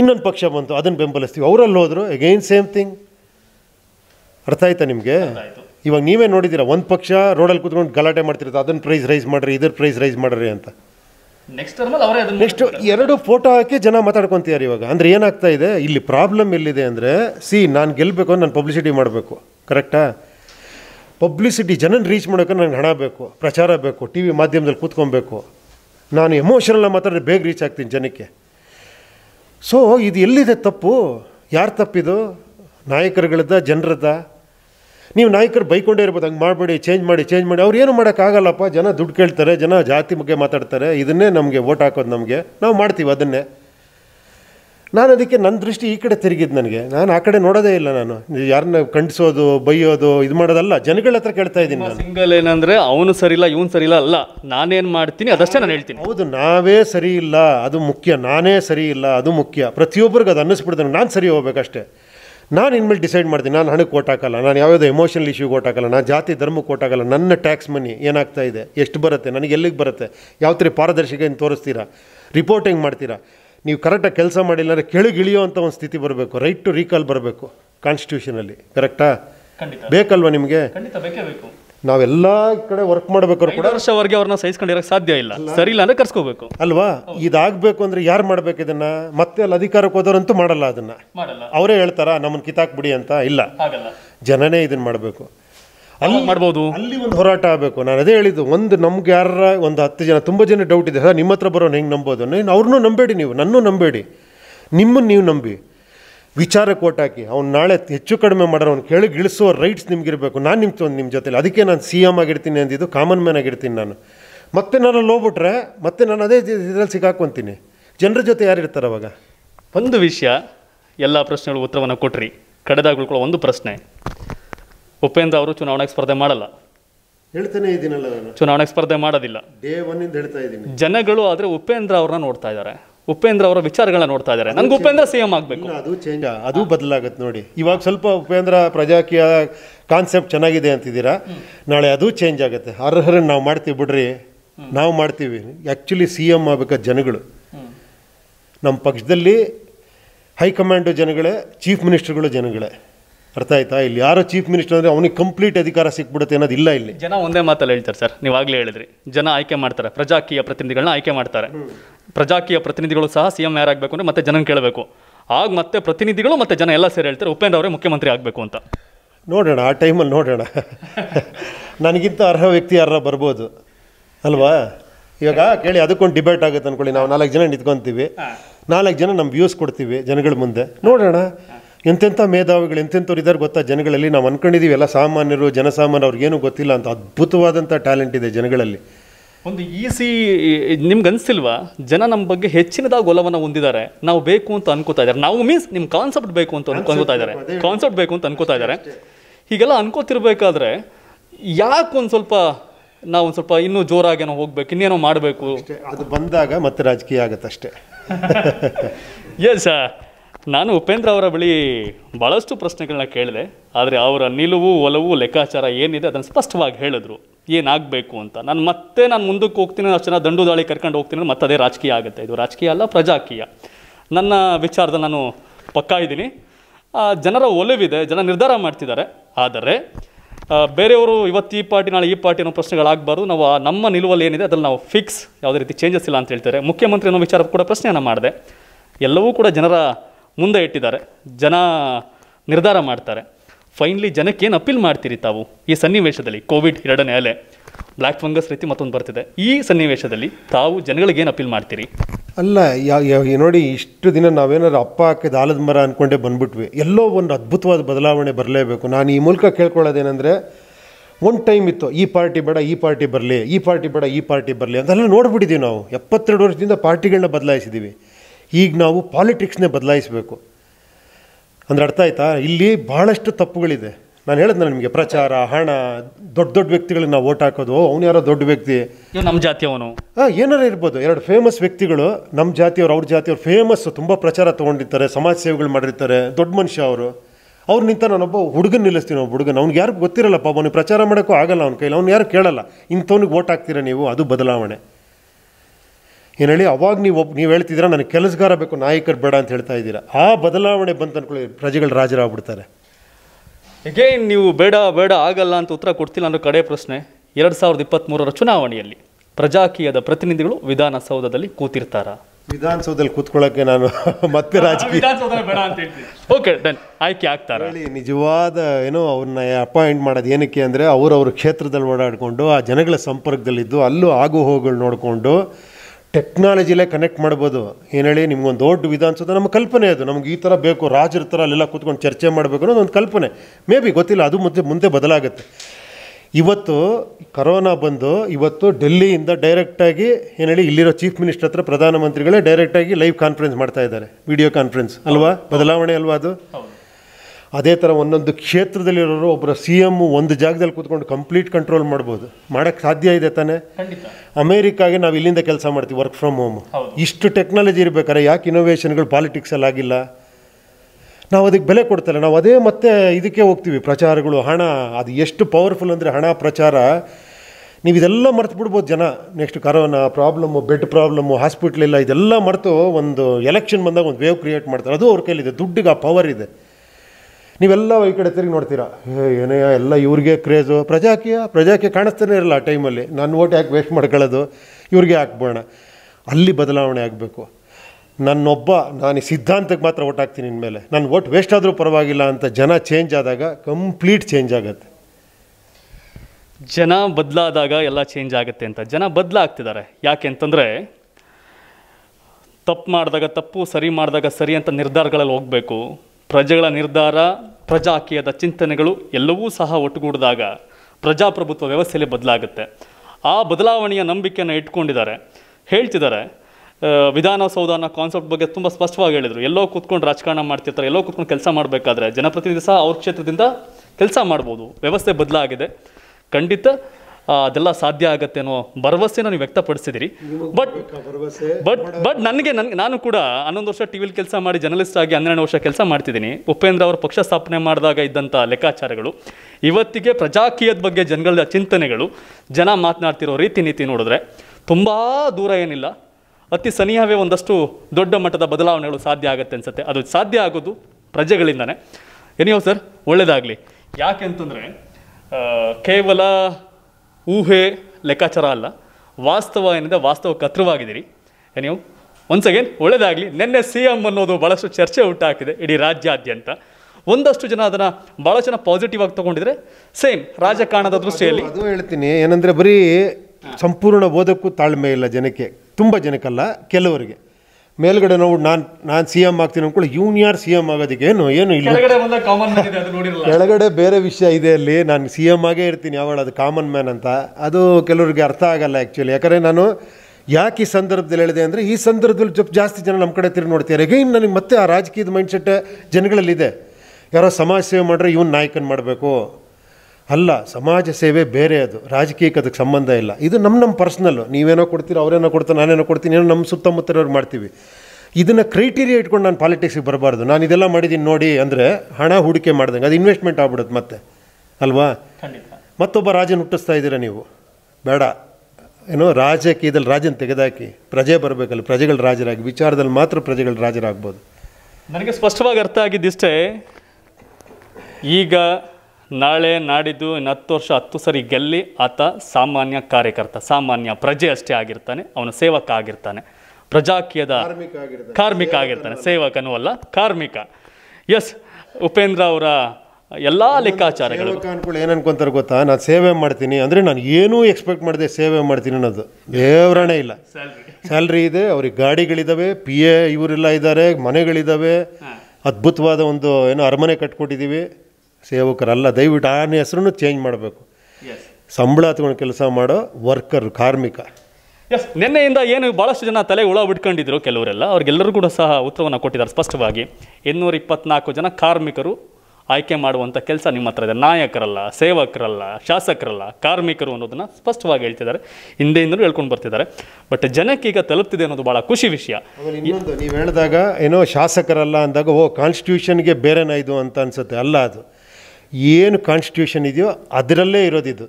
ಇನ್ನೊಂದು ಪಕ್ಷ ಬಂತು ಅದನ್ನ ಬೆಂಬಲಿಸ್ತೀವಿ, ಅವರಲ್ಲಿ ಹೋದ್ರು ಅಗೈನ್ ಸೇಮ್ ಥಿಂಗ್. ಅರ್ಥ ಆಯ್ತಾ ನಿಮಗೆ? ಇವಾಗ ನೀವೇ ನೋಡಿದ್ದೀರಾ, ಒಂದು ಪಕ್ಷ ರೋಡಲ್ಲಿ ಕೂತ್ಕೊಂಡು ಗಲಾಟೆ ಮಾಡ್ತಿರುತ್ತೆ, ಅದನ್ನ ಪ್ರೈಸ್ ರೈಸ್ ಮಾಡ್ರಿ, ಇದರ ಪ್ರೈಸ್ ರೈಸ್ ಮಾಡ್ರಿ ಅಂತ. ನೆಕ್ಸ್ಟ್ ಟರ್ಮಲ್ಲಿ ಅವರೇ ಅದನ್ನ ನೆಕ್ಸ್ಟ್ ಎರಡು ಫೋಟೋ ಹಾಕಿ ಜನ ಮಾತಾಡ್ಕೊಂತೀಯಾರ. ಇವಾಗ ಅಂದರೆ ಏನಾಗ್ತಾ ಇದೆ, ಇಲ್ಲಿ ಪ್ರಾಬ್ಲಮ್ ಎಲ್ಲಿದೆ ಅಂದರೆ, ಸಿ ನಾನು ಗೆಲ್ಲಬೇಕು ನಾನು ಪಬ್ಲಿಸಿಟಿ ಮಾಡಬೇಕು, ಕರೆಕ್ಟಾ? ಪಬ್ಲಿಸಿಟಿ ಜನನ ರೀಚ್ ಮಾಡೋಕೆ ನನಗೆ ಹಣ ಬೇಕು, ಪ್ರಚಾರ ಬೇಕು, ಟಿ ವಿ ಮಾಧ್ಯಮದಲ್ಲಿ ಕೂತ್ಕೊಬೇಕು, ನಾನು ಎಮೋಷನಲ್ಲ ಮಾತಾಡಿದ್ರೆ ಬೇಗ ರೀಚ್ ಆಗ್ತೀನಿ ಜನಕ್ಕೆ. ಸೊ ಇದು ಎಲ್ಲಿದೆ ತಪ್ಪು? ಯಾರು ತಪ್ಪಿದು? ನಾಯಕರುಗಳದ್ದ, ಜನರದ್ದ? ನೀವು ನಾಯಕರು ಬೈಕೊಂಡೇ ಇರ್ಬೋದು, ಹಂಗೆ ಮಾಡಬೇಡಿ, ಚೇಂಜ್ ಮಾಡಿ ಚೇಂಜ್ ಮಾಡಿ. ಅವ್ರು ಏನು ಮಾಡೋಕ್ಕಾಗಲ್ಲಪ್ಪ, ಜನ ದುಡ್ಡು ಕೇಳ್ತಾರೆ, ಜನ ಜಾತಿ ಬಗ್ಗೆ ಮಾತಾಡ್ತಾರೆ, ಇದನ್ನೇ ನಮಗೆ ವೋಟ್ ಹಾಕೋದು, ನಮಗೆ ನಾವು ಮಾಡ್ತೀವಿ ಅದನ್ನೇ. ನಾನು ಅದಕ್ಕೆ ನನ್ನ ದೃಷ್ಟಿ ಈ ಕಡೆ ತಿರುಗಿದ್ದು, ನನಗೆ ನಾನು ಆ ಕಡೆ ನೋಡೋದೇ ಇಲ್ಲ. ನಾನು ಯಾರನ್ನ ಖಂಡಿಸೋದು, ಬೈಯೋದು, ಇದು ಮಾಡೋದಲ್ಲ, ಜನಗಳ ಹತ್ರ ಕೇಳ್ತಾ ಇದ್ದೀನಿ ನಾನು. ಸಿಂಗಲ್ ಏನಂದರೆ ಅವನು ಸರಿಯಿಲ್ಲ ಇವನು ಸರಿಯಿಲ್ಲ ಅಲ್ಲ, ನಾನೇನು ಮಾಡ್ತೀನಿ ಅದಷ್ಟೇ ನಾನು ಹೇಳ್ತೀನಿ. ಹೌದು, ನಾವೇ ಸರಿ ಇಲ್ಲ ಅದು ಮುಖ್ಯ, ನಾನೇ ಸರಿ ಇಲ್ಲ ಅದು ಮುಖ್ಯ. ಪ್ರತಿಯೊಬ್ಬರಿಗೂ ಅದು ಅನ್ನಿಸ್ಬಿಡ್ತಾನೆ, ನಾನು ಸರಿ ಹೋಗ್ಬೇಕಷ್ಟೇ. ನಾನು ಇನ್ಮೇಲೆ ಡಿಸೈಡ್ ಮಾಡ್ತೀನಿ, ನಾನು ಹಣಕ್ಕೆ ಕೊಟ್ಟಾಗಲ್ಲ, ನಾನು ಯಾವುದೋ ಎಮೋಷನಲ್ ಇಶ್ಯೂಗೆ ಕೊಟ್ಟಾಗಲ್ಲ, ನಾನು ಜಾತಿ ಧರ್ಮಕ್ಕೆ ಕೊಟ್ಟಾಗಲ್ಲ. ನನ್ನ ಟ್ಯಾಕ್ಸ್ ಮನಿ ಏನಾಗ್ತಾ ಇದೆ, ಎಷ್ಟು ಬರುತ್ತೆ, ನನಗೆ ಎಲ್ಲಿಗೆ ಬರುತ್ತೆ, ಯಾವ ಥರ ಪಾರದರ್ಶಿಕೆಯನ್ನು ತೋರಿಸ್ತೀರಾ, ರಿಪೋರ್ಟಿಂಗ್ ಮಾಡ್ತೀರಾ, ನೀವು ಕರೆಕ್ಟಾಗಿ ಕೆಲಸ ಮಾಡಿಲ್ಲ ಅಂದರೆ ಕೆಳಗಿಳಿಯೋವಂಥ ಒಂದು ಸ್ಥಿತಿ ಬರಬೇಕು, ರೈಟ್ ಟು ರೀಕಾಲ್ ಬರಬೇಕು ಕಾನ್ಸ್ಟಿಟ್ಯೂಷನಲ್ಲಿ, ಕರೆಕ್ಟಾ? ಬೇಕಲ್ವ ನಿಮಗೆ? ಖಂಡಿತ ಬೇಕೇ ಬೇಕು. ನಾವೆಲ್ಲ ಕಡೆ ವರ್ಕ್ ಮಾಡಬೇಕಾದ್ರು ಕೂಡ ವರ್ಷವರೆಗೆ ಅವ್ರನ್ನ ಸಹಿಸ್ಕೊಂಡಿರೋಕ್ಕೆ ಸಾಧ್ಯ ಇಲ್ಲ, ಸರಿ ಇಲ್ಲ ಅಂದರೆ ಕರ್ಸ್ಕೋಬೇಕು ಅಲ್ವಾ? ಇದಾಗಬೇಕು ಅಂದರೆ ಯಾರು ಮಾಡಬೇಕು ಇದನ್ನು? ಮತ್ತೆ ಅಲ್ಲಿ ಅಧಿಕಾರಕ್ಕೆ ಹೋದವರಂತೂ ಮಾಡಲ್ಲ, ಅದನ್ನು ಅವರೇ ಹೇಳ್ತಾರಾ ನಮ್ಮನ್ನು ಕಿತ್ತಾಕ್ಬಿಡಿ ಅಂತ? ಇಲ್ಲ, ಜನನೇ ಇದನ್ನು ಮಾಡಬೇಕು. ಅಲ್ಲಿ ಮಾಡ್ಬೋದು, ಅಲ್ಲಿ ಒಂದು ಹೋರಾಟ ಆಗಬೇಕು. ನಾನು ಅದೇ ಹೇಳಿದ್ದು, ಒಂದು ನಮ್ಗೆ ಯಾರ ಒಂದು ಹತ್ತು ಜನ ತುಂಬ ಜನ ಡೌಟ್ ಇದೆ, ನಿಮ್ಮ ಹತ್ರ ಬರೋನು ಹೆಂಗೆ ನಂಬೋದು? ನೀನು ಅವ್ರನ್ನೂ ನಂಬೇಡಿ, ನೀವು ನನ್ನೂ ನಂಬೇಡಿ, ನಿಮ್ಮನ್ನು ನೀವು ನಂಬಿ ವಿಚಾರಕ್ಕೆ ಓಟಾಕಿ ಅವ್ನು ನಾಳೆ ಹೆಚ್ಚು ಕಡಿಮೆ ಮಾಡೋರು, ಅವ್ನು ಕೇಳಿ ಇಳಿಸೋ ರೈಟ್ಸ್ ನಿಮಗಿರಬೇಕು. ನಾನು ನಿಮ್ಗೆ ಒಂದು ನಿಮ್ಮ ಜೊತೆಲಿ, ಅದಕ್ಕೆ ನಾನು ಸಿ ಎಮ್ ಆಗಿರ್ತೀನಿ ಅಂದಿದ್ದು, ಕಾಮನ್ ಮ್ಯಾನ್ ಆಗಿರ್ತೀನಿ ನಾನು. ಮತ್ತೆ ನಾನು ಅಲ್ಲಿ ಹೋಗ್ಬಿಟ್ರೆ ಮತ್ತೆ ನಾನು ಅದೇ ಇದರಲ್ಲಿ ಸಿಕ್ಕಾಕ್ಕೊತೀನಿ, ಜನರ ಜೊತೆ ಯಾರು ಇರ್ತಾರೆ ಅವಾಗ? ಒಂದು ವಿಷಯ, ಎಲ್ಲ ಪ್ರಶ್ನೆಗಳು ಉತ್ತರವನ್ನು ಕೊಟ್ರಿ. ಕಡೆದಾಗಿ ಉಳ್ಕೊಳ್ಳೋ ಒಂದು ಪ್ರಶ್ನೆ, ಉಪೇಂದ್ರ ಅವರು ಚುನಾವಣೆಗೆ ಸ್ಪರ್ಧೆ ಮಾಡಲ್ಲ ಹೇಳ್ತಾನೆ ಇದೀನಲ್ಲ ನಾನು, ಚುನಾವಣೆಗೆ ಸ್ಪರ್ಧೆ ಮಾಡೋದಿಲ್ಲ ಡೇ ಒನ್ ಇಂದ ಹೇಳ್ತಾ ಇದ್ದೀನಿ. ಜನಗಳು ಆದರೆ ಉಪೇಂದ್ರ ಅವ್ರನ್ನ ನೋಡ್ತಾ ಇದ್ದಾರೆ, ಉಪೇಂದ್ರ ಅವರ ವಿಚಾರಗಳನ್ನ ನೋಡ್ತಾ ಇದ್ದಾರೆ, ನನಗೆ ಉಪೇಂದ್ರ ಸಿಎಂ ಆಗಬೇಕು. ಅದು ಚೇಂಜ್, ಅದು ಬದಲಾಗುತ್ತೆ ನೋಡಿ. ಇವಾಗ ಸ್ವಲ್ಪ ಉಪೇಂದ್ರ ಪ್ರಜಾಕೀಯ ಕಾನ್ಸೆಪ್ಟ್ ಚೆನ್ನಾಗಿದೆ ಅಂತಿದ್ದೀರಾ, ನಾಳೆ ಅದು ಚೇಂಜ್ ಆಗುತ್ತೆ. ಅರ್ಹರನ್ನು ನಾವು ಮಾಡ್ತೀವಿ ಬಿಡ್ರಿ, ನಾವು ಮಾಡ್ತೀವಿ. ಆ್ಯಕ್ಚುಲಿ ಸಿ ಎಮ್ ಆಗಬೇಕಾದ ಜನಗಳು, ನಮ್ಮ ಪಕ್ಷದಲ್ಲಿ ಹೈಕಮಾಂಡು ಜನಗಳೇ, ಚೀಫ್ ಮಿನಿಸ್ಟರ್ಗಳು ಜನಗಳೇ. ಅರ್ಥ ಆಯ್ತಾ? ಇಲ್ಲಿ ಯಾರೋ ಚೀಫ್ ಮಿನಿಸ್ಟರ್ ಅಂದರೆ ಅವನಿಗೆ ಕಂಪ್ಲೀಟ್ ಅಧಿಕಾರ ಸಿಕ್ಬಿಡುತ್ತೆ ಅನ್ನೋದು ಇಲ್ಲ. ಇಲ್ಲಿ ಜನ ಒಂದೇ ಮಾತಲ್ಲಿ ಹೇಳ್ತಾರೆ ಸರ್, ನೀವು ಆಗಲೇ ಹೇಳಿದ್ರಿ, ಜನ ಆಯ್ಕೆ ಮಾಡ್ತಾರೆ, ಪ್ರಜಾಕೀಯ ಪ್ರತಿನಿಧಿಗಳನ್ನ ಆಯ್ಕೆ ಮಾಡ್ತಾರೆ. ಪ್ರಜಾಕೀಯ ಪ್ರತಿನಿಧಿಗಳು ಸಹ ಸಿ ಎಂ ಯಾರಾಗಬೇಕು ಅಂದರೆ ಮತ್ತೆ ಜನ ಕೇಳಬೇಕು. ಆಗ ಮತ್ತೆ ಪ್ರತಿನಿಧಿಗಳು ಮತ್ತೆ ಜನ ಎಲ್ಲ ಸೇರಿ ಹೇಳ್ತಾರೆ ಉಪೇಂದ್ರ ಅವರೇ ಮುಖ್ಯಮಂತ್ರಿ ಆಗಬೇಕು ಅಂತ. ನೋಡೋಣ ಆ ಟೈಮಲ್ಲಿ, ನೋಡೋಣ ನನಗಿಂತ ಅರ್ಹ ವ್ಯಕ್ತಿ ಯಾರ ಬರ್ಬೋದು ಅಲ್ವಾ? ಇವಾಗ ಕೇಳಿ ಅದಕ್ಕೊಂದು ಡಿಬೇಟ್ ಆಗುತ್ತೆ ಅಂದ್ಕೊಳ್ಳಿ, ನಾವು ನಾಲ್ಕು ಜನ ನಿಂತ್ಕೊತೀವಿ, ನಾಲ್ಕು ಜನ ನಮ್ಮ ವ್ಯೂಸ್ ಕೊಡ್ತೀವಿ ಜನಗಳ ಮುಂದೆ. ನೋಡೋಣ ಎಂತೆಂಥ ಮೇಧಾವಿಗಳು ಎಂತೆಂಥವ್ರು ಇದ್ದಾರೆ ಗೊತ್ತಾ ಜನಗಳಲ್ಲಿ. ನಾವು ಅಂದ್ಕೊಂಡಿದ್ದೀವಿ ಎಲ್ಲ ಸಾಮಾನ್ಯರು, ಜನಸಾಮಾನ್ಯರು, ಅವ್ರಿಗೇನು ಗೊತ್ತಿಲ್ಲ ಅಂತ. ಅದ್ಭುತವಾದಂಥ ಟ್ಯಾಲೆಂಟ್ ಇದೆ ಜನಗಳಲ್ಲಿ. ಒಂದು ಈಸಿ ನಿಮ್ಗೆ ಅನಿಸಿಲ್ವಾ, ಜನ ನಮ್ಮ ಬಗ್ಗೆ ಹೆಚ್ಚಿನದಾಗಿ ಒಲವನ್ನು ಹೊಂದಿದ್ದಾರೆ, ನಾವು ಬೇಕು ಅಂತ ಅನ್ಕೋತಾ ಇದ್ದಾರೆ. ನಾವು ಮೀನ್ಸ್ ನಿಮ್ಮ ಕಾನ್ಸೆಪ್ಟ್ ಬೇಕು ಅಂತ ಅನ್ಕೋತಾ ಇದ್ದಾರೆ, ಕಾನ್ಸೆಪ್ಟ್ ಬೇಕು ಅಂತ ಅನ್ಕೋತಾ ಇದ್ದಾರೆ. ಹೀಗೆಲ್ಲ ಅನ್ಕೋತಿರ್ಬೇಕಾದ್ರೆ ಯಾಕೆ ಒಂದು ಸ್ವಲ್ಪ ನಾವು ಒಂದು ಸ್ವಲ್ಪ ಇನ್ನೂ ಜೋರಾಗೇನೋ ಹೋಗ್ಬೇಕು, ಇನ್ನೇನೋ ಮಾಡಬೇಕು. ಅದು ಬಂದಾಗ ಮತ್ತೆ ರಾಜಕೀಯ ಆಗುತ್ತೆ ಅಷ್ಟೇ. ಎಸ್, ನಾನು ಉಪೇಂದ್ರ ಅವರ ಬಳಿ ಭಾಳಷ್ಟು ಪ್ರಶ್ನೆಗಳನ್ನ ಕೇಳಿದೆ, ಆದರೆ ಅವರ ನಿಲುವು ಒಲವು ಲೆಕ್ಕಾಚಾರ ಏನಿದೆ ಅದನ್ನು ಸ್ಪಷ್ಟವಾಗಿ ಹೇಳಿದ್ರು ಏನಾಗಬೇಕು ಅಂತ. ನಾನು ಮತ್ತೆ ನಾನು ಮುಂದಕ್ಕೆ ಹೋಗ್ತೀನಿ, ಅಷ್ಟು ಜನ ದಂಡು ದಾಳಿ ಕರ್ಕೊಂಡು ಹೋಗ್ತೀನಿ ಅಂದರೆ ಮತ್ತದೇ ರಾಜಕೀಯ ಆಗುತ್ತೆ. ಇದು ರಾಜಕೀಯ ಅಲ್ಲ, ಪ್ರಜಾಕೀಯ. ನನ್ನ ವಿಚಾರದಲ್ಲಿ ನಾನು ಪಕ್ಕಾ ಇದ್ದೀನಿ. ಜನರ ಒಲವಿದೆ, ಜನ ನಿರ್ಧಾರ ಮಾಡ್ತಿದ್ದಾರೆ. ಆದರೆ ಬೇರೆಯವರು ಇವತ್ತು ಈ ಪಾರ್ಟಿ ನಾಳೆ ಈ ಪಾರ್ಟಿ ಅನ್ನೋ ಪ್ರಶ್ನೆಗಳಾಗಬಾರ್ದು. ನಾವು ನಮ್ಮ ನಿಲುವಲ್ಲಿ ಏನಿದೆ ಅದರಲ್ಲಿ ನಾವು ಫಿಕ್ಸ್, ಯಾವುದೇ ರೀತಿ ಚೇಂಜಸ್ ಇಲ್ಲ ಅಂತ ಹೇಳ್ತಾರೆ. ಮುಖ್ಯಮಂತ್ರಿ ಅನ್ನೋ ವಿಚಾರ ಕೂಡ ಪ್ರಶ್ನೆಯನ್ನು ಮಾಡಿದೆ. ಎಲ್ಲವೂ ಕೂಡ ಜನರ ಮುಂದೆ ಇಟ್ಟಿದ್ದಾರೆ, ಜನ ನಿರ್ಧಾರ ಮಾಡ್ತಾರೆ. ಫೈನಲಿ ಜನಕ್ಕೆ ಏನು ಅಪೀಲ್ ಮಾಡ್ತೀರಿ ತಾವು ಈ ಸನ್ನಿವೇಶದಲ್ಲಿ? ಕೋವಿಡ್ ಎರಡನೇ ಅಲೆ, ಬ್ಲ್ಯಾಕ್ ಫಂಗಸ್ ರೀತಿ ಮತ್ತೊಂದು ಬರ್ತಿದೆ. ಈ ಸನ್ನಿವೇಶದಲ್ಲಿ ತಾವು ಜನಗಳಿಗೆ ಏನು ಅಪೀಲ್ ಮಾಡ್ತೀರಿ? ಅಲ್ಲ, ಯಾವ ನೋಡಿ, ಇಷ್ಟು ದಿನ ನಾವೇನಾದ್ರು ಅಪ್ಪ ಹಾಕಿದ ಆಲದ ಮರ ಅಂದ್ಕೊಂಡೇ ಬಂದ್ಬಿಟ್ವಿ. ಎಲ್ಲೋ ಒಂದು ಅದ್ಭುತವಾದ ಬದಲಾವಣೆ ಬರಲೇಬೇಕು. ನಾನು ಈ ಮೂಲಕ ಕೇಳ್ಕೊಳ್ಳೋದೇನೆಂದರೆ, ಒಂದು ಟೈಮ್ ಇತ್ತು ಈ ಪಾರ್ಟಿ ಬೇಡ ಈ ಪಾರ್ಟಿ ಬರಲಿ, ಈ ಪಾರ್ಟಿ ಬೇಡ ಈ ಪಾರ್ಟಿ ಬರಲಿ ಅಂತೆಲ್ಲ ನೋಡ್ಬಿಟ್ಟಿದ್ದೀವಿ ನಾವು. ಎಪ್ಪತ್ತೆರಡು ವರ್ಷದಿಂದ ಪಾರ್ಟಿಗಳನ್ನ ಬದಲಾಯಿಸಿದ್ದೀವಿ. ಈಗ ನಾವು ಪಾಲಿಟಿಕ್ಸ್ನೇ ಬದಲಾಯಿಸಬೇಕು ಅಂದರೆ. ಅರ್ಥ ಆಯ್ತಾ? ಇಲ್ಲಿ ಭಾಳಷ್ಟು ತಪ್ಪುಗಳಿದೆ. ನಾನು ಹೇಳಿದ್ನ ನಿಮಗೆ, ಪ್ರಚಾರ, ಹಣ, ದೊಡ್ಡ ದೊಡ್ಡ ವ್ಯಕ್ತಿಗಳಿಗೆ ನಾವು ಓಟ್ ಹಾಕೋದು. ಅವ್ನು ಯಾರೋ ದೊಡ್ಡ ವ್ಯಕ್ತಿ, ನಮ್ಮ ಜಾತಿಯವನು, ಹಾಂ, ಏನಾರು ಇರ್ಬೋದು. ಎರಡು ಫೇಮಸ್ ವ್ಯಕ್ತಿಗಳು, ನಮ್ಮ ಜಾತಿಯವರು ಅವ್ರ ಜಾತಿಯವರು, ಫೇಮಸ್ಸು, ತುಂಬ ಪ್ರಚಾರ ತೊಗೊಂಡಿರ್ತಾರೆ, ಸಮಾಜ ಸೇವೆಗಳು ಮಾಡಿರ್ತಾರೆ, ದೊಡ್ಡ ಮನುಷ್ಯ ಅವರು. ಅವ್ರು ನಿಂತ ನಾನೊಬ್ಬ ಹುಡುಗನ ನಿಲ್ಲಿಸ್ತೀನಿ, ಒಬ್ಬ ಹುಡುಗನ, ಅವ್ನಿಗೆ ಯಾರಿಗೂ ಗೊತ್ತಿರಲ್ಲಪ್ಪ, ಅವನಿಗೆ ಪ್ರಚಾರ ಮಾಡೋಕ್ಕೂ ಆಗಲ್ಲ, ಅವ್ನ ಕೈಲಿ, ಅವ್ನು ಯಾರು ಕೇಳಲ್ಲ, ಇಂಥವ್ನಿಗೆ ಓಟ್ ಹಾಕ್ತೀರಾ ನೀವು? ಅದು ಬದಲಾವಣೆ. ಏನು ಹೇಳಿ ಅವಾಗ ನೀವು ನೀವು ಹೇಳ್ತಿದ್ದೀರಾ ನನಗೆ ಕೆಲಸಗಾರ ಬೇಕು ನಾಯಕರು ಬೇಡ ಅಂತ ಹೇಳ್ತಾ ಇದ್ದೀರಾ. ಆ ಬದಲಾವಣೆ ಬಂತು ಅಂದ್ಕೊಳ್ಳಿ ಪ್ರಜೆಗಳು ರಾಜರಾಗ್ಬಿಡ್ತಾರೆ. ಅಗೇನ್ ನೀವು ಬೇಡ ಬೇಡ ಆಗಲ್ಲ ಅಂತ ಉತ್ತರ ಕೊಡ್ತಿಲ್ಲ ಅನ್ನೋ ಕಡೆ ಪ್ರಶ್ನೆ. ಎರಡು ಸಾವಿರದ ಇಪ್ಪತ್ತ್ಮೂರರ ಚುನಾವಣೆಯಲ್ಲಿ ಪ್ರಜಾಕೀಯದ ಪ್ರತಿನಿಧಿಗಳು ವಿಧಾನಸೌಧದಲ್ಲಿ ಕೂತಿರ್ತಾರ? ವಿಧಾನಸೌಧದಲ್ಲಿ ಕೂತ್ಕೊಳ್ಳೋಕ್ಕೆ ನಾನು ಮತ್ತೆ ರಾಜಕೀಯ ಓಕೆ ಡನ್ ಆಯ್ಕೆ ಆಗ್ತಾರೆ. ನಿಜವಾದ ಏನೋ ಅವ್ರನ್ನ ಅಪಾಯಿಂಟ್ ಮಾಡೋದು ಏನಕ್ಕೆ ಅಂದರೆ ಅವ್ರವ್ರ ಕ್ಷೇತ್ರದಲ್ಲಿ ಓಡಾಡಿಕೊಂಡು ಆ ಜನಗಳ ಸಂಪರ್ಕದಲ್ಲಿದ್ದು ಅಲ್ಲೂ ಆಗು ಹೋಗುಗಳು ನೋಡಿಕೊಂಡು ಟೆಕ್ನಾಲಜಿಲೇ ಕನೆಕ್ಟ್ ಮಾಡ್ಬೋದು. ಏನು ಹೇಳಿ ನಿಮ್ಗೊಂದು ದೊಡ್ಡ ವಿಧಾನಸೌಧ ನಮ್ಮ ಕಲ್ಪನೆ, ಅದು ನಮ್ಗೆ ಈ ಥರ ಬೇಕು, ರಾಜರ ಥರ ಅಲ್ಲೆಲ್ಲ ಕೂತ್ಕೊಂಡು ಚರ್ಚೆ ಮಾಡಬೇಕು ಅನ್ನೋದು ಒಂದು ಕಲ್ಪನೆ. ಮೇ ಬಿ ಗೊತ್ತಿಲ್ಲ, ಅದು ಮುಂದೆ ಮುಂದೆ ಬದಲಾಗುತ್ತೆ. ಇವತ್ತು ಕರೋನಾ ಬಂದು ಇವತ್ತು ಡೆಲ್ಲಿಯಿಂದ ಡೈರೆಕ್ಟಾಗಿ ಏನು ಹೇಳಿ ಇಲ್ಲಿರೋ ಚೀಫ್ ಮಿನಿಸ್ಟರ್ ಹತ್ರ ಪ್ರಧಾನಮಂತ್ರಿಗಳೇ ಡೈರೆಕ್ಟಾಗಿ ಲೈವ್ ಕಾನ್ಫರೆನ್ಸ್ ಮಾಡ್ತಾ ಇದ್ದಾರೆ, ವಿಡಿಯೋ ಕಾನ್ಫರೆನ್ಸ್ ಅಲ್ವಾ, ಬದಲಾವಣೆ ಅಲ್ವಾ ಅದು. ಅದೇ ಥರ ಒಂದೊಂದು ಕ್ಷೇತ್ರದಲ್ಲಿರೋರು ಒಬ್ಬರ ಸಿ ಎಮ್ ಒಂದು ಜಾಗದಲ್ಲಿ ಕೂತ್ಕೊಂಡು ಕಂಪ್ಲೀಟ್ ಕಂಟ್ರೋಲ್ ಮಾಡ್ಬೋದು, ಮಾಡೋಕ್ಕೆ ಸಾಧ್ಯ ಇದೆ ತಾನೇ. ಅಮೇರಿಕಾಗೆ ನಾವು ಇಲ್ಲಿಂದ ಕೆಲಸ ಮಾಡ್ತೀವಿ ವರ್ಕ್ ಫ್ರಮ್ ಹೋಮ್. ಇಷ್ಟು ಟೆಕ್ನಾಲಜಿ ಇರಬೇಕಾದ್ರೆ ಯಾಕೆ ಇನೋವೇಷನ್ಗಳು ಪಾಲಿಟಿಕ್ಸಲ್ಲಿ ಆಗಿಲ್ಲ? ನಾವು ಅದಕ್ಕೆ ಬೆಲೆ ಕೊಡ್ತಲ್ಲ, ನಾವು ಅದೇ ಮತ್ತೆ ಇದಕ್ಕೆ ಹೋಗ್ತೀವಿ, ಪ್ರಚಾರಗಳು, ಹಣ. ಅದು ಎಷ್ಟು ಪವರ್ಫುಲ್ ಅಂದರೆ ಹಣ, ಪ್ರಚಾರ. ನೀವು ಇದೆಲ್ಲ ಮರ್ತು ಬಿಡ್ಬೋದು ಜನ. Next corona problem, bed problem, hospital ಇಲ್ಲ, ಇದೆಲ್ಲ ಮರೆತು ಒಂದು ಎಲೆಕ್ಷನ್ ಬಂದಾಗ ಒಂದು ವೇವ್ ಕ್ರಿಯೇಟ್ ಮಾಡ್ತಾರೆ. ಅದು ಅವ್ರ ಕೈಲಿದೆ, ದುಡ್ಡಿಗೆ ಆ ಪವರ್ ಇದೆ. ನೀವೆಲ್ಲ ಈ ಕಡೆ ತಿರುಗಿ ನೋಡ್ತೀರಾ, ಏನೇ ಎಲ್ಲ ಇವ್ರಿಗೆ ಕ್ರೇಜು. ಪ್ರಜಾಕೀಯ ಪ್ರಜಾಕೀಯ ಕಾಣಿಸ್ತಾನೆ ಇರಲ್ಲ ಆ ಟೈಮಲ್ಲಿ. ನಾನು ಓಟ್ ಯಾಕೆ ವೇಸ್ಟ್ ಮಾಡ್ಕೊಳ್ಳೋದು, ಇವ್ರಿಗೆ ಹಾಕ್ಬೋಣ. ಅಲ್ಲಿ ಬದಲಾವಣೆ ಆಗಬೇಕು. ನನ್ನೊಬ್ಬ ನಾನು ಸಿದ್ಧಾಂತಕ್ಕೆ ಮಾತ್ರ ಓಟ್ ಹಾಕ್ತೀನಿ ಇನ್ಮೇಲೆ, ನಾನು ಓಟ್ ವೇಸ್ಟ್ ಆದರೂ ಪರವಾಗಿಲ್ಲ ಅಂತ ಜನ ಚೇಂಜ್ ಆದಾಗ ಕಂಪ್ಲೀಟ್ ಚೇಂಜ್ ಆಗುತ್ತೆ. ಜನ ಬದಲಾದಾಗ ಎಲ್ಲ ಚೇಂಜ್ ಆಗುತ್ತೆ ಅಂತ ಜನ ಬದಲಾಗ್ತಿದ್ದಾರೆ. ಯಾಕೆ ಅಂತಂದರೆ ತಪ್ಪು ಮಾಡಿದಾಗ ತಪ್ಪು, ಸರಿ ಮಾಡಿದಾಗ ಸರಿ ಅಂತ ನಿರ್ಧಾರಗಳಲ್ಲಿ ಹೋಗಬೇಕು. ಪ್ರಜೆಗಳ ನಿರ್ಧಾರ, ಪ್ರಜಾಕೀಯದ ಚಿಂತನೆಗಳು ಎಲ್ಲವೂ ಸಹ ಒಟ್ಟುಗೂಡಿದಾಗ ಪ್ರಜಾಪ್ರಭುತ್ವ ವ್ಯವಸ್ಥೆಯಲ್ಲಿ ಬದಲಾಗುತ್ತೆ. ಆ ಬದಲಾವಣೆಯ ನಂಬಿಕೆಯನ್ನು ಇಟ್ಕೊಂಡಿದ್ದಾರೆ, ಹೇಳ್ತಿದ್ದಾರೆ. ವಿಧಾನಸೌಧ ಅನ್ನೋ ಕಾನ್ಸೆಪ್ಟ್ ಬಗ್ಗೆ ತುಂಬ ಸ್ಪಷ್ಟವಾಗಿ ಹೇಳಿದರು. ಎಲ್ಲೋ ಕೂತ್ಕೊಂಡು ರಾಜಕಾರಣ ಮಾಡ್ತಿರ್ತಾರೆ, ಎಲ್ಲೋ ಕೂತ್ಕೊಂಡು ಕೆಲಸ ಮಾಡಬೇಕಾದ್ರೆ ಜನಪ್ರತಿನಿಧಿ ಸಹ ಅವ್ರ ಕ್ಷೇತ್ರದಿಂದ ಕೆಲಸ ಮಾಡ್ಬೋದು. ವ್ಯವಸ್ಥೆ ಬದಲಾಗಿದೆ, ಖಂಡಿತ ಅದೆಲ್ಲ ಸಾಧ್ಯ ಆಗುತ್ತೆ ಅನ್ನೋ ಭರವಸೆನ ನೀವು ವ್ಯಕ್ತಪಡಿಸಿದಿರಿ. ಬಟ್ ಬಟ್ ಬಟ್ ನನಗೆ ನನಗೆ ನಾನು ಕೂಡ ಹನ್ನೊಂದು ವರ್ಷ ಟಿ ವಿಲಿ ಕೆಲಸ ಮಾಡಿ ಜರ್ನಲಿಸ್ಟ್ ಆಗಿ ಹನ್ನೆರಡು ವರ್ಷ ಕೆಲಸ ಮಾಡ್ತಿದ್ದೀನಿ. ಉಪೇಂದ್ರ ಅವರು ಪಕ್ಷ ಸ್ಥಾಪನೆ ಮಾಡಿದಾಗ ಇದ್ದಂಥ ಲೆಕ್ಕಾಚಾರಗಳು, ಇವತ್ತಿಗೆ ಪ್ರಜಾಕೀಯದ ಬಗ್ಗೆ ಜನಗಳ ಚಿಂತನೆಗಳು, ಜನ ಮಾತನಾಡ್ತಿರೋ ರೀತಿ ನೀತಿ ನೋಡಿದ್ರೆ ತುಂಬ ದೂರ ಏನಿಲ್ಲ. ಅತಿ ಸನಿಹವೇ ಒಂದಷ್ಟು ದೊಡ್ಡ ಮಟ್ಟದ ಬದಲಾವಣೆಗಳು ಸಾಧ್ಯ ಆಗುತ್ತೆ ಅನಿಸುತ್ತೆ. ಅದು ಸಾಧ್ಯ ಆಗೋದು ಪ್ರಜೆಗಳಿಂದನೇ. ಎನಿಯೋ ಸರ್, ಒಳ್ಳೆಯದಾಗಲಿ. ಯಾಕೆ ಅಂತಂದರೆ ಕೇವಲ ಊಹೆ ಲೆಕ್ಕಾಚಾರ ಅಲ್ಲ, ವಾಸ್ತವ ಏನಿದೆ ವಾಸ್ತವಕ್ಕೆ ಹತ್ರವಾಗಿದ್ದೀರಿ. ಎನಿಯೋ ಒನ್ಸ್ ಅಗೇನ್ ಒಳ್ಳೆಯದಾಗಲಿ. ನಿನ್ನೆ ಸಿ ಎಮ್ ಅನ್ನೋದು ಭಾಳಷ್ಟು ಚರ್ಚೆ ಹುಟ್ಟಾಕಿದೆ ಇಡೀ ರಾಜ್ಯಾದ್ಯಂತ. ಒಂದಷ್ಟು ಜನ ಅದನ್ನು ಭಾಳ ಜನ ಪಾಸಿಟಿವ್ ಆಗಿ ತೊಗೊಂಡಿದ್ರೆ ಸೇಮ್ ರಾಜಕಾರಣದ ದೃಷ್ಟಿಯಲ್ಲಿ ಅದು ಹೇಳ್ತೀನಿ ಏನಂದರೆ ಬರೀ ಸಂಪೂರ್ಣ ಓದಕ್ಕೂ ತಾಳ್ಮೆ ಇಲ್ಲ ಜನಕ್ಕೆ, ತುಂಬ ಜನಕ್ಕಲ್ಲ, ಕೆಲವರಿಗೆ. ಮೇಲ್ಗಡೆ ನಾವು ನಾನು ನಾನು ಸಿ ಎಮ್ ಆಗ್ತೀನಿ ಅಂದ್ಕೊಳ್ಳಿ, ಇವ್ನು ಯಾರು ಸಿ ಎಮ್ ಆಗೋದಕ್ಕೇನು ಏನು ಇಲ್ಲ. ಕೆಳಗಡೆ ಬೇರೆ ವಿಷಯ ಇದೆ, ಅಲ್ಲಿ ನಾನು ಸಿ ಎಮ್ ಆಗೇ ಇರ್ತೀನಿ ಯಾವಾಗ, ಅದು ಕಾಮನ್ ಮ್ಯಾನ್ ಅಂತ. ಅದು ಕೆಲವರಿಗೆ ಅರ್ಥ ಆಗಲ್ಲ ಆ್ಯಕ್ಚುಲಿ. ಯಾಕಂದರೆ ನಾನು ಯಾಕೆ ಈ ಸಂದರ್ಭದಲ್ಲಿ ಹೇಳಿದೆ ಅಂದರೆ ಈ ಸಂದರ್ಭದಲ್ಲಿ ಸ್ವಲ್ಪ ಜಾಸ್ತಿ ಜನ ನಮ್ಮ ಕಡೆ ತಿರುಗಿ ನೋಡ್ತಾರೆ. ಅಗೈನ್ ನನಗೆ ಮತ್ತೆ ಆ ರಾಜಕೀಯದ ಮೈಂಡ್ಸೆಟ್ ಜನಗಳಲ್ಲಿದೆ. ಯಾರೋ ಸಮಾಜ ಸೇವೆ ಮಾಡ್ರೆ ಇವನು ನಾಯಕನ ಮಾಡಬೇಕು ಅಲ್ಲ, ಸಮಾಜ ಸೇವೆ ಬೇರೆ, ಅದು ರಾಜಕೀಯಕ್ಕೆ ಅದಕ್ಕೆ ಸಂಬಂಧ ಇಲ್ಲ. ಇದು ನಮ್ಮ ನಮ್ಮ ಪರ್ಸ್ನಲ್ಲು, ನೀವೇನೋ ಕೊಡ್ತೀರೋ ಅವರೇನೋ ಕೊಡ್ತಾರೆ, ನಾನೇನೋ ಕೊಡ್ತೀನಿ, ಏನೋ ನಮ್ಮ ಸುತ್ತಮುತ್ತಲವ್ರು ಮಾಡ್ತೀವಿ. ಇದನ್ನು ಕ್ರೈಟೀರಿಯಾ ಇಟ್ಕೊಂಡು ನಾನು ಪಾಲಿಟಿಕ್ಸಿಗೆ ಬರಬಾರ್ದು. ನಾನು ಇದೆಲ್ಲ ಮಾಡಿದ್ದೀನಿ ನೋಡಿ ಅಂದರೆ ಹಣ ಹೂಡಿಕೆ ಮಾಡ್ದಂಗೆ ಅದು ಇನ್ವೆಸ್ಟ್ಮೆಂಟ್ ಆಗ್ಬಿಡುತ್ತೆ ಮತ್ತೆ ಅಲ್ವಾ. ಮತ್ತೊಬ್ಬ ರಾಜನ ಹುಟ್ಟಿಸ್ತಾ ಇದ್ದೀರಾ ನೀವು, ಬೇಡ. ಏನೋ ರಾಜಕೀಯದಲ್ಲಿ ರಾಜನ ತೆಗೆದಾಕಿ ಪ್ರಜೆ ಬರಬೇಕಲ್ಲ, ಪ್ರಜೆಗಳ ರಾಜರಾಗಿ, ವಿಚಾರದಲ್ಲಿ ಮಾತ್ರ ಪ್ರಜೆಗಳ ರಾಜರಾಗ್ಬೋದು. ನನಗೆ ಸ್ಪಷ್ಟವಾಗಿ ಅರ್ಥ ಆಗಿದ್ದಿಷ್ಟೇ, ಈಗ ನಾಳೆ ನಾಡಿದ್ದು ಇನ್ನು ಹತ್ತು ವರ್ಷ ಹತ್ತು ಸರಿ ಗೆಲ್ಲಿ ಆತ ಸಾಮಾನ್ಯ ಕಾರ್ಯಕರ್ತ, ಸಾಮಾನ್ಯ ಪ್ರಜೆ ಅಷ್ಟೇ ಆಗಿರ್ತಾನೆ, ಅವನು ಸೇವಕ ಆಗಿರ್ತಾನೆ, ಪ್ರಜಾಕೀಯದ ಕಾರ್ಮಿಕ ಆಗಿರ್ತಾನೆ. ಸೇವಕನೂ ಅಲ್ಲ, ಕಾರ್ಮಿಕ. ಎಸ್, ಉಪೇಂದ್ರ ಅವರ ಎಲ್ಲ ಲೆಕ್ಕಾಚಾರಗಳು ಅನ್ಕೊಳ್ಳಿ. ಏನು ಅನ್ಕೊಂತಾರೆ ಗೊತ್ತಾ, ನಾನು ಸೇವೆ ಮಾಡ್ತೀನಿ ಅಂದರೆ ನಾನು ಏನೂ ಎಕ್ಸ್ಪೆಕ್ಟ್ ಮಾಡಿದೆ ಸೇವೆ ಮಾಡ್ತೀನಿ ಅನ್ನೋದು ದೇವರಣೆ ಇಲ್ಲ. ಸ್ಯಾಲ್ರಿ ಇದೆ, ಅವ್ರಿಗೆ ಗಾಡಿಗಳಿದ್ದಾವೆ, ಪಿ ಎ ಇವರೆಲ್ಲ ಇದ್ದಾರೆ, ಮನೆಗಳಿದ್ದಾವೆ, ಅದ್ಭುತವಾದ ಒಂದು ಏನೋ ಅರಮನೆ ಕಟ್ಕೊಟ್ಟಿದ್ದೀವಿ. ಸೇವಕರಲ್ಲ, ದಯವಿಟ್ಟು ಆ ಹೆಸರನ್ನು ಚೇಂಜ್ ಮಾಡಬೇಕು. ಸಂಬಳ ತಗೊಂಡು ಕೆಲಸ ಮಾಡೋ ವರ್ಕರ್, ಕಾರ್ಮಿಕ. ಎಸ್, ನಿನ್ನೆಯಿಂದ ಏನು ಭಾಳಷ್ಟು ಜನ ತಲೆ ಹುಳ ಬಿಟ್ಕೊಂಡಿದ್ರು ಕೆಲವರೆಲ್ಲ, ಅವ್ರಿಗೆಲ್ಲರೂ ಕೂಡ ಸಹ ಉತ್ತರವನ್ನು ಕೊಟ್ಟಿದ್ದಾರೆ ಸ್ಪಷ್ಟವಾಗಿ. ಇನ್ನೂರ ಇಪ್ಪತ್ನಾಲ್ಕು ಜನ ಕಾರ್ಮಿಕರು ಆಯ್ಕೆ ಮಾಡುವಂಥ ಕೆಲಸ ನಿಮ್ಮ ಹತ್ರ ಇದೆ. ನಾಯಕರಲ್ಲ, ಸೇವಕರಲ್ಲ, ಶಾಸಕರಲ್ಲ, ಕಾರ್ಮಿಕರು ಅನ್ನೋದನ್ನು ಸ್ಪಷ್ಟವಾಗಿ ಹೇಳ್ತಿದ್ದಾರೆ. ಹಿಂದೆಯಿಂದಲೂ ಹೇಳ್ಕೊಂಡು ಬರ್ತಿದ್ದಾರೆ. ಬಟ್ ಜನಕ್ಕೀಗ ತಲುಪ್ತಿದೆ ಅನ್ನೋದು ಭಾಳ ಖುಷಿ ವಿಷಯ. ಇನ್ನೊಂದು ನೀವು ಹೇಳಿದಾಗ ಏನೋ ಶಾಸಕರಲ್ಲ ಅಂದಾಗ ಓ ಕಾನ್ಸ್ಟಿಟ್ಯೂಷನ್ಗೆ ಬೇರೆನ ಇದು ಅಂತ ಅನಿಸುತ್ತೆ. ಅಲ್ಲ, ಅದು ಏನು ಕಾನ್ಸ್ಟಿಟ್ಯೂಷನ್ ಇದೆಯೋ ಅದರಲ್ಲೇ ಇರೋದಿದು.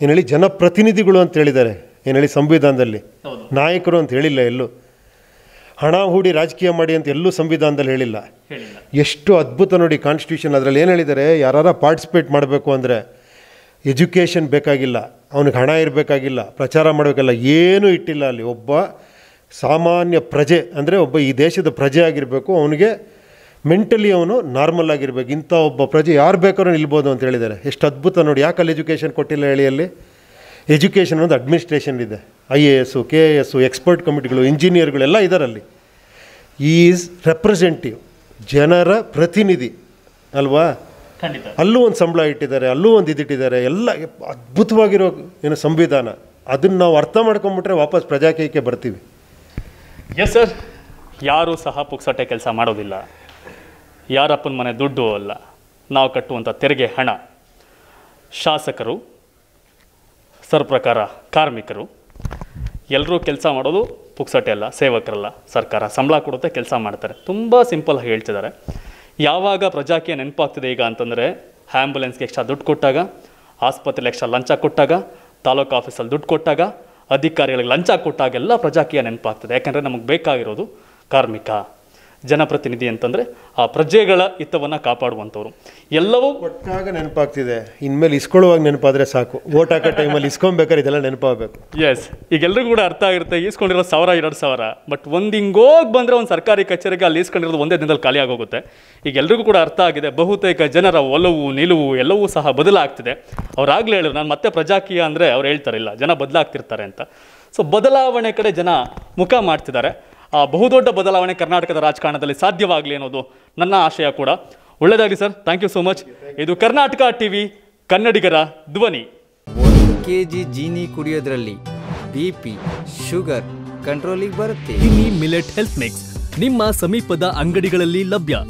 ಏನು ಹೇಳಿ ಜನಪ್ರತಿನಿಧಿಗಳು ಅಂತ ಹೇಳಿದ್ದಾರೆ. ಏನು ಹೇಳಿ ಸಂವಿಧಾನದಲ್ಲಿ ನಾಯಕರು ಅಂತ ಹೇಳಿಲ್ಲ ಎಲ್ಲೂ ಹಣ ಹೂಡಿ ರಾಜಕೀಯ ಮಾಡಿ ಅಂತ ಎಲ್ಲೂ ಸಂವಿಧಾನದಲ್ಲಿ ಹೇಳಿಲ್ಲ ಹೇಳಿಲ್ಲ ಎಷ್ಟು ಅದ್ಭುತ ನೋಡಿ ಕಾನ್ಸ್ಟಿಟ್ಯೂಷನ್ ಅದರಲ್ಲಿ ಏನು ಹೇಳಿದ್ದಾರೆ ಯಾರಾದರೂ ಪಾರ್ಟಿಸಿಪೇಟ್ ಮಾಡಬೇಕು ಅಂದ್ರೆ ಎಜುಕೇಷನ್ ಬೇಕಾಗಿಲ್ಲ ಅವನಿಗೆ ಹಣ ಇರಬೇಕಾಗಿಲ್ಲ ಪ್ರಚಾರ ಮಾಡಬೇಕಲ್ಲ ಏನು ಇಟ್ಟಿಲ್ಲ ಅಲ್ಲಿ ಒಬ್ಬ ಸಾಮಾನ್ಯ ಪ್ರಜೆ ಅಂದರೆ ಒಬ್ಬ ಈ ದೇಶದ ಪ್ರಜೆ ಆಗಿರಬೇಕು ಅವನಿಗೆ ಮೆಂಟಲಿ ಅವನು ನಾರ್ಮಲ್ ಆಗಿರಬೇಕು ಇಂಥ ಒಬ್ಬ ಪ್ರಜೆ ಯಾರು ಬೇಕಾದ್ರೂ ನಿಲ್ಬೋದು ಅಂತ ಹೇಳಿದ್ದಾರೆ ಎಷ್ಟು ಅದ್ಭುತ ನೋಡಿ ಯಾಕೆ ಅಲ್ಲಿ ಎಜುಕೇಷನ್ ಕೊಟ್ಟಿಲ್ಲ ಹೇಳಿ ಅಲ್ಲಿ ಎಜುಕೇಷನ್ ಒಂದು ಅಡ್ಮಿನಿಸ್ಟ್ರೇಷನ್ ಇದೆ I A S K A S expert ಕಮಿಟಿಗಳು ಇಂಜಿನಿಯರ್ಗಳೆಲ್ಲ ಇದರಲ್ಲಿ ಈಸ್ ರೆಪ್ರೆಸೆಂಟಿವ್ ಜನರ ಪ್ರತಿನಿಧಿ ಅಲ್ವಾ ಖಂಡಿತ ಅಲ್ಲೂ ಒಂದು ಸಂಬಳ ಇಟ್ಟಿದ್ದಾರೆ ಅಲ್ಲೂ ಒಂದು ಇದಿಟ್ಟಿದ್ದಾರೆ ಎಲ್ಲ ಅದ್ಭುತವಾಗಿರೋ ಏನು ಸಂವಿಧಾನ ಅದನ್ನು ನಾವು ಅರ್ಥ ಮಾಡ್ಕೊಂಬಿಟ್ರೆ ವಾಪಸ್ ಪ್ರಜಾಕೀಯಕ್ಕೆ ಬರ್ತೀವಿ ಎಸ್ ಸರ್ ಯಾರೂ ಸಹ ಪುಕ್ಸಟ್ಟೆ ಕೆಲಸ ಮಾಡೋದಿಲ್ಲ ಯಾರಪ್ಪನ ಮನೆ ದುಡ್ಡು ಅಲ್ಲ ನಾವು ಕಟ್ಟುವಂಥ ತೆರಿಗೆ ಹಣ ಶಾಸಕರು ಸರ್ ಪ್ರಕಾರ ಕಾರ್ಮಿಕರು ಎಲ್ಲರೂ ಕೆಲಸ ಮಾಡೋದು ಪುಕ್ಸಟ್ಟೆ ಅಲ್ಲ ಸೇವಕರಲ್ಲ ಸರ್ಕಾರ ಸಂಬಳ ಕೊಡುತ್ತೆ ಕೆಲಸ ಮಾಡ್ತಾರೆ ತುಂಬ ಸಿಂಪಲ್ಲಾಗಿ ಹೇಳ್ತಿದ್ದಾರೆ ಯಾವಾಗ ಪ್ರಜಾಕೀಯ ನೆನಪಾಗ್ತಿದೆ ಈಗ ಅಂತಂದರೆ ಆ್ಯಂಬುಲೆನ್ಸ್ಗೆ ಎಕ್ಸ್ಟ್ರಾ ದುಡ್ಡು ಕೊಟ್ಟಾಗ ಆಸ್ಪತ್ರೆಗೆ ಎಕ್ಸ್ಟ್ರಾ ಲಂಚ ಕೊಟ್ಟಾಗ ತಾಲೂಕು ಆಫೀಸಲ್ಲಿ ದುಡ್ಡು ಕೊಟ್ಟಾಗ ಅಧಿಕಾರಿಗಳಿಗೆ ಲಂಚ ಕೊಟ್ಟಾಗೆಲ್ಲ ಪ್ರಜಾಕೀಯ ನೆನಪಾಗ್ತದೆ ಯಾಕಂದರೆ ನಮಗೆ ಬೇಕಾಗಿರೋದು ಕಾರ್ಮಿಕ ಜನಪ್ರತಿನಿಧಿ ಅಂತಂದರೆ ಆ ಪ್ರಜೆಗಳ ಹಿತವನ್ನು ಕಾಪಾಡುವಂಥವ್ರು ಎಲ್ಲವೂ ಒಟ್ಟಾಗ ನೆನಪಾಗ್ತಿದೆ ಇನ್ಮೇಲೆ ಇಸ್ಕೊಳ್ಳುವಾಗ ನೆನಪಾದರೆ ಸಾಕು ಓಟ್ ಹಾಕೋ ಟೈಮಲ್ಲಿ ಇಸ್ಕೊಬೇಕಾದ್ರೆ ಇದೆಲ್ಲ ನೆನಪಾಗಬೇಕು ಎಸ್ ಈಗೆಲ್ಲರಿಗೂ ಕೂಡ ಅರ್ಥ ಆಗಿರುತ್ತೆ ಈಸ್ಕೊಂಡಿರೋ ಸಾವಿರ ಎರಡು ಸಾವಿರ ಬಟ್ ಒಂದು ಹಿಂಗೋಗಿ ಬಂದರೆ ಒಂದು ಸರ್ಕಾರಿ ಕಚೇರಿಗೆ ಅಲ್ಲಿ ಈಸ್ಕೊಂಡಿರೋದು ಒಂದೇ ದಿನದಲ್ಲಿ ಖಾಲಿ ಆಗೋಗುತ್ತೆ ಈಗೆಲ್ಲರಿಗೂ ಕೂಡ ಅರ್ಥ ಆಗಿದೆ ಬಹುತೇಕ ಜನರ ಒಲವು ನಿಲುವು ಎಲ್ಲವೂ ಸಹ ಬದಲಾಗ್ತಿದೆ ಅವ್ರಾಗಲೇ ಹೇಳಿದ್ರು ನಾನು ಮತ್ತೆ ಪ್ರಜಾಕೀಯ ಅಂದರೆ ಅವ್ರು ಹೇಳ್ತಾರಿಲ್ಲ ಜನ ಬದಲಾಗ್ತಿರ್ತಾರೆ ಅಂತ ಸೊ ಬದಲಾವಣೆ ಕಡೆ ಜನ ಮುಖ ಮಾಡ್ತಿದ್ದಾರೆ ಆ ಬಹುದೊಡ್ಡ ಬದಲಾವಣೆ ಕರ್ನಾಟಕದ ರಾಜಕಾರಣದಲ್ಲಿ ಸಾಧ್ಯವಾಗಲಿ ಅನ್ನೋದು ನನ್ನ ಆಶಯ ಕೂಡ ಒಳ್ಳೆಯದಾಗಲಿ sir thank you so much ಇದು ಕರ್ನಾಟಕ ಟಿವಿ ಕನ್ನಡಿಗರ ಧ್ವನಿ ಒಂದು ಕೆ ಜಿ ಜೀನಿ ಕುಡಿಯೋದ್ರಲ್ಲಿ ಬಿ ಪಿ ಶುಗರ್ ಕಂಟ್ರೋಲಿಗೆ ಬರುತ್ತೆ ಮಿಲೆಟ್ ಹೆಲ್ತ್ ಮಿಕ್ಸ್ ನಿಮ್ಮ ಸಮೀಪದ ಅಂಗಡಿಗಳಲ್ಲಿ ಲಭ್ಯ.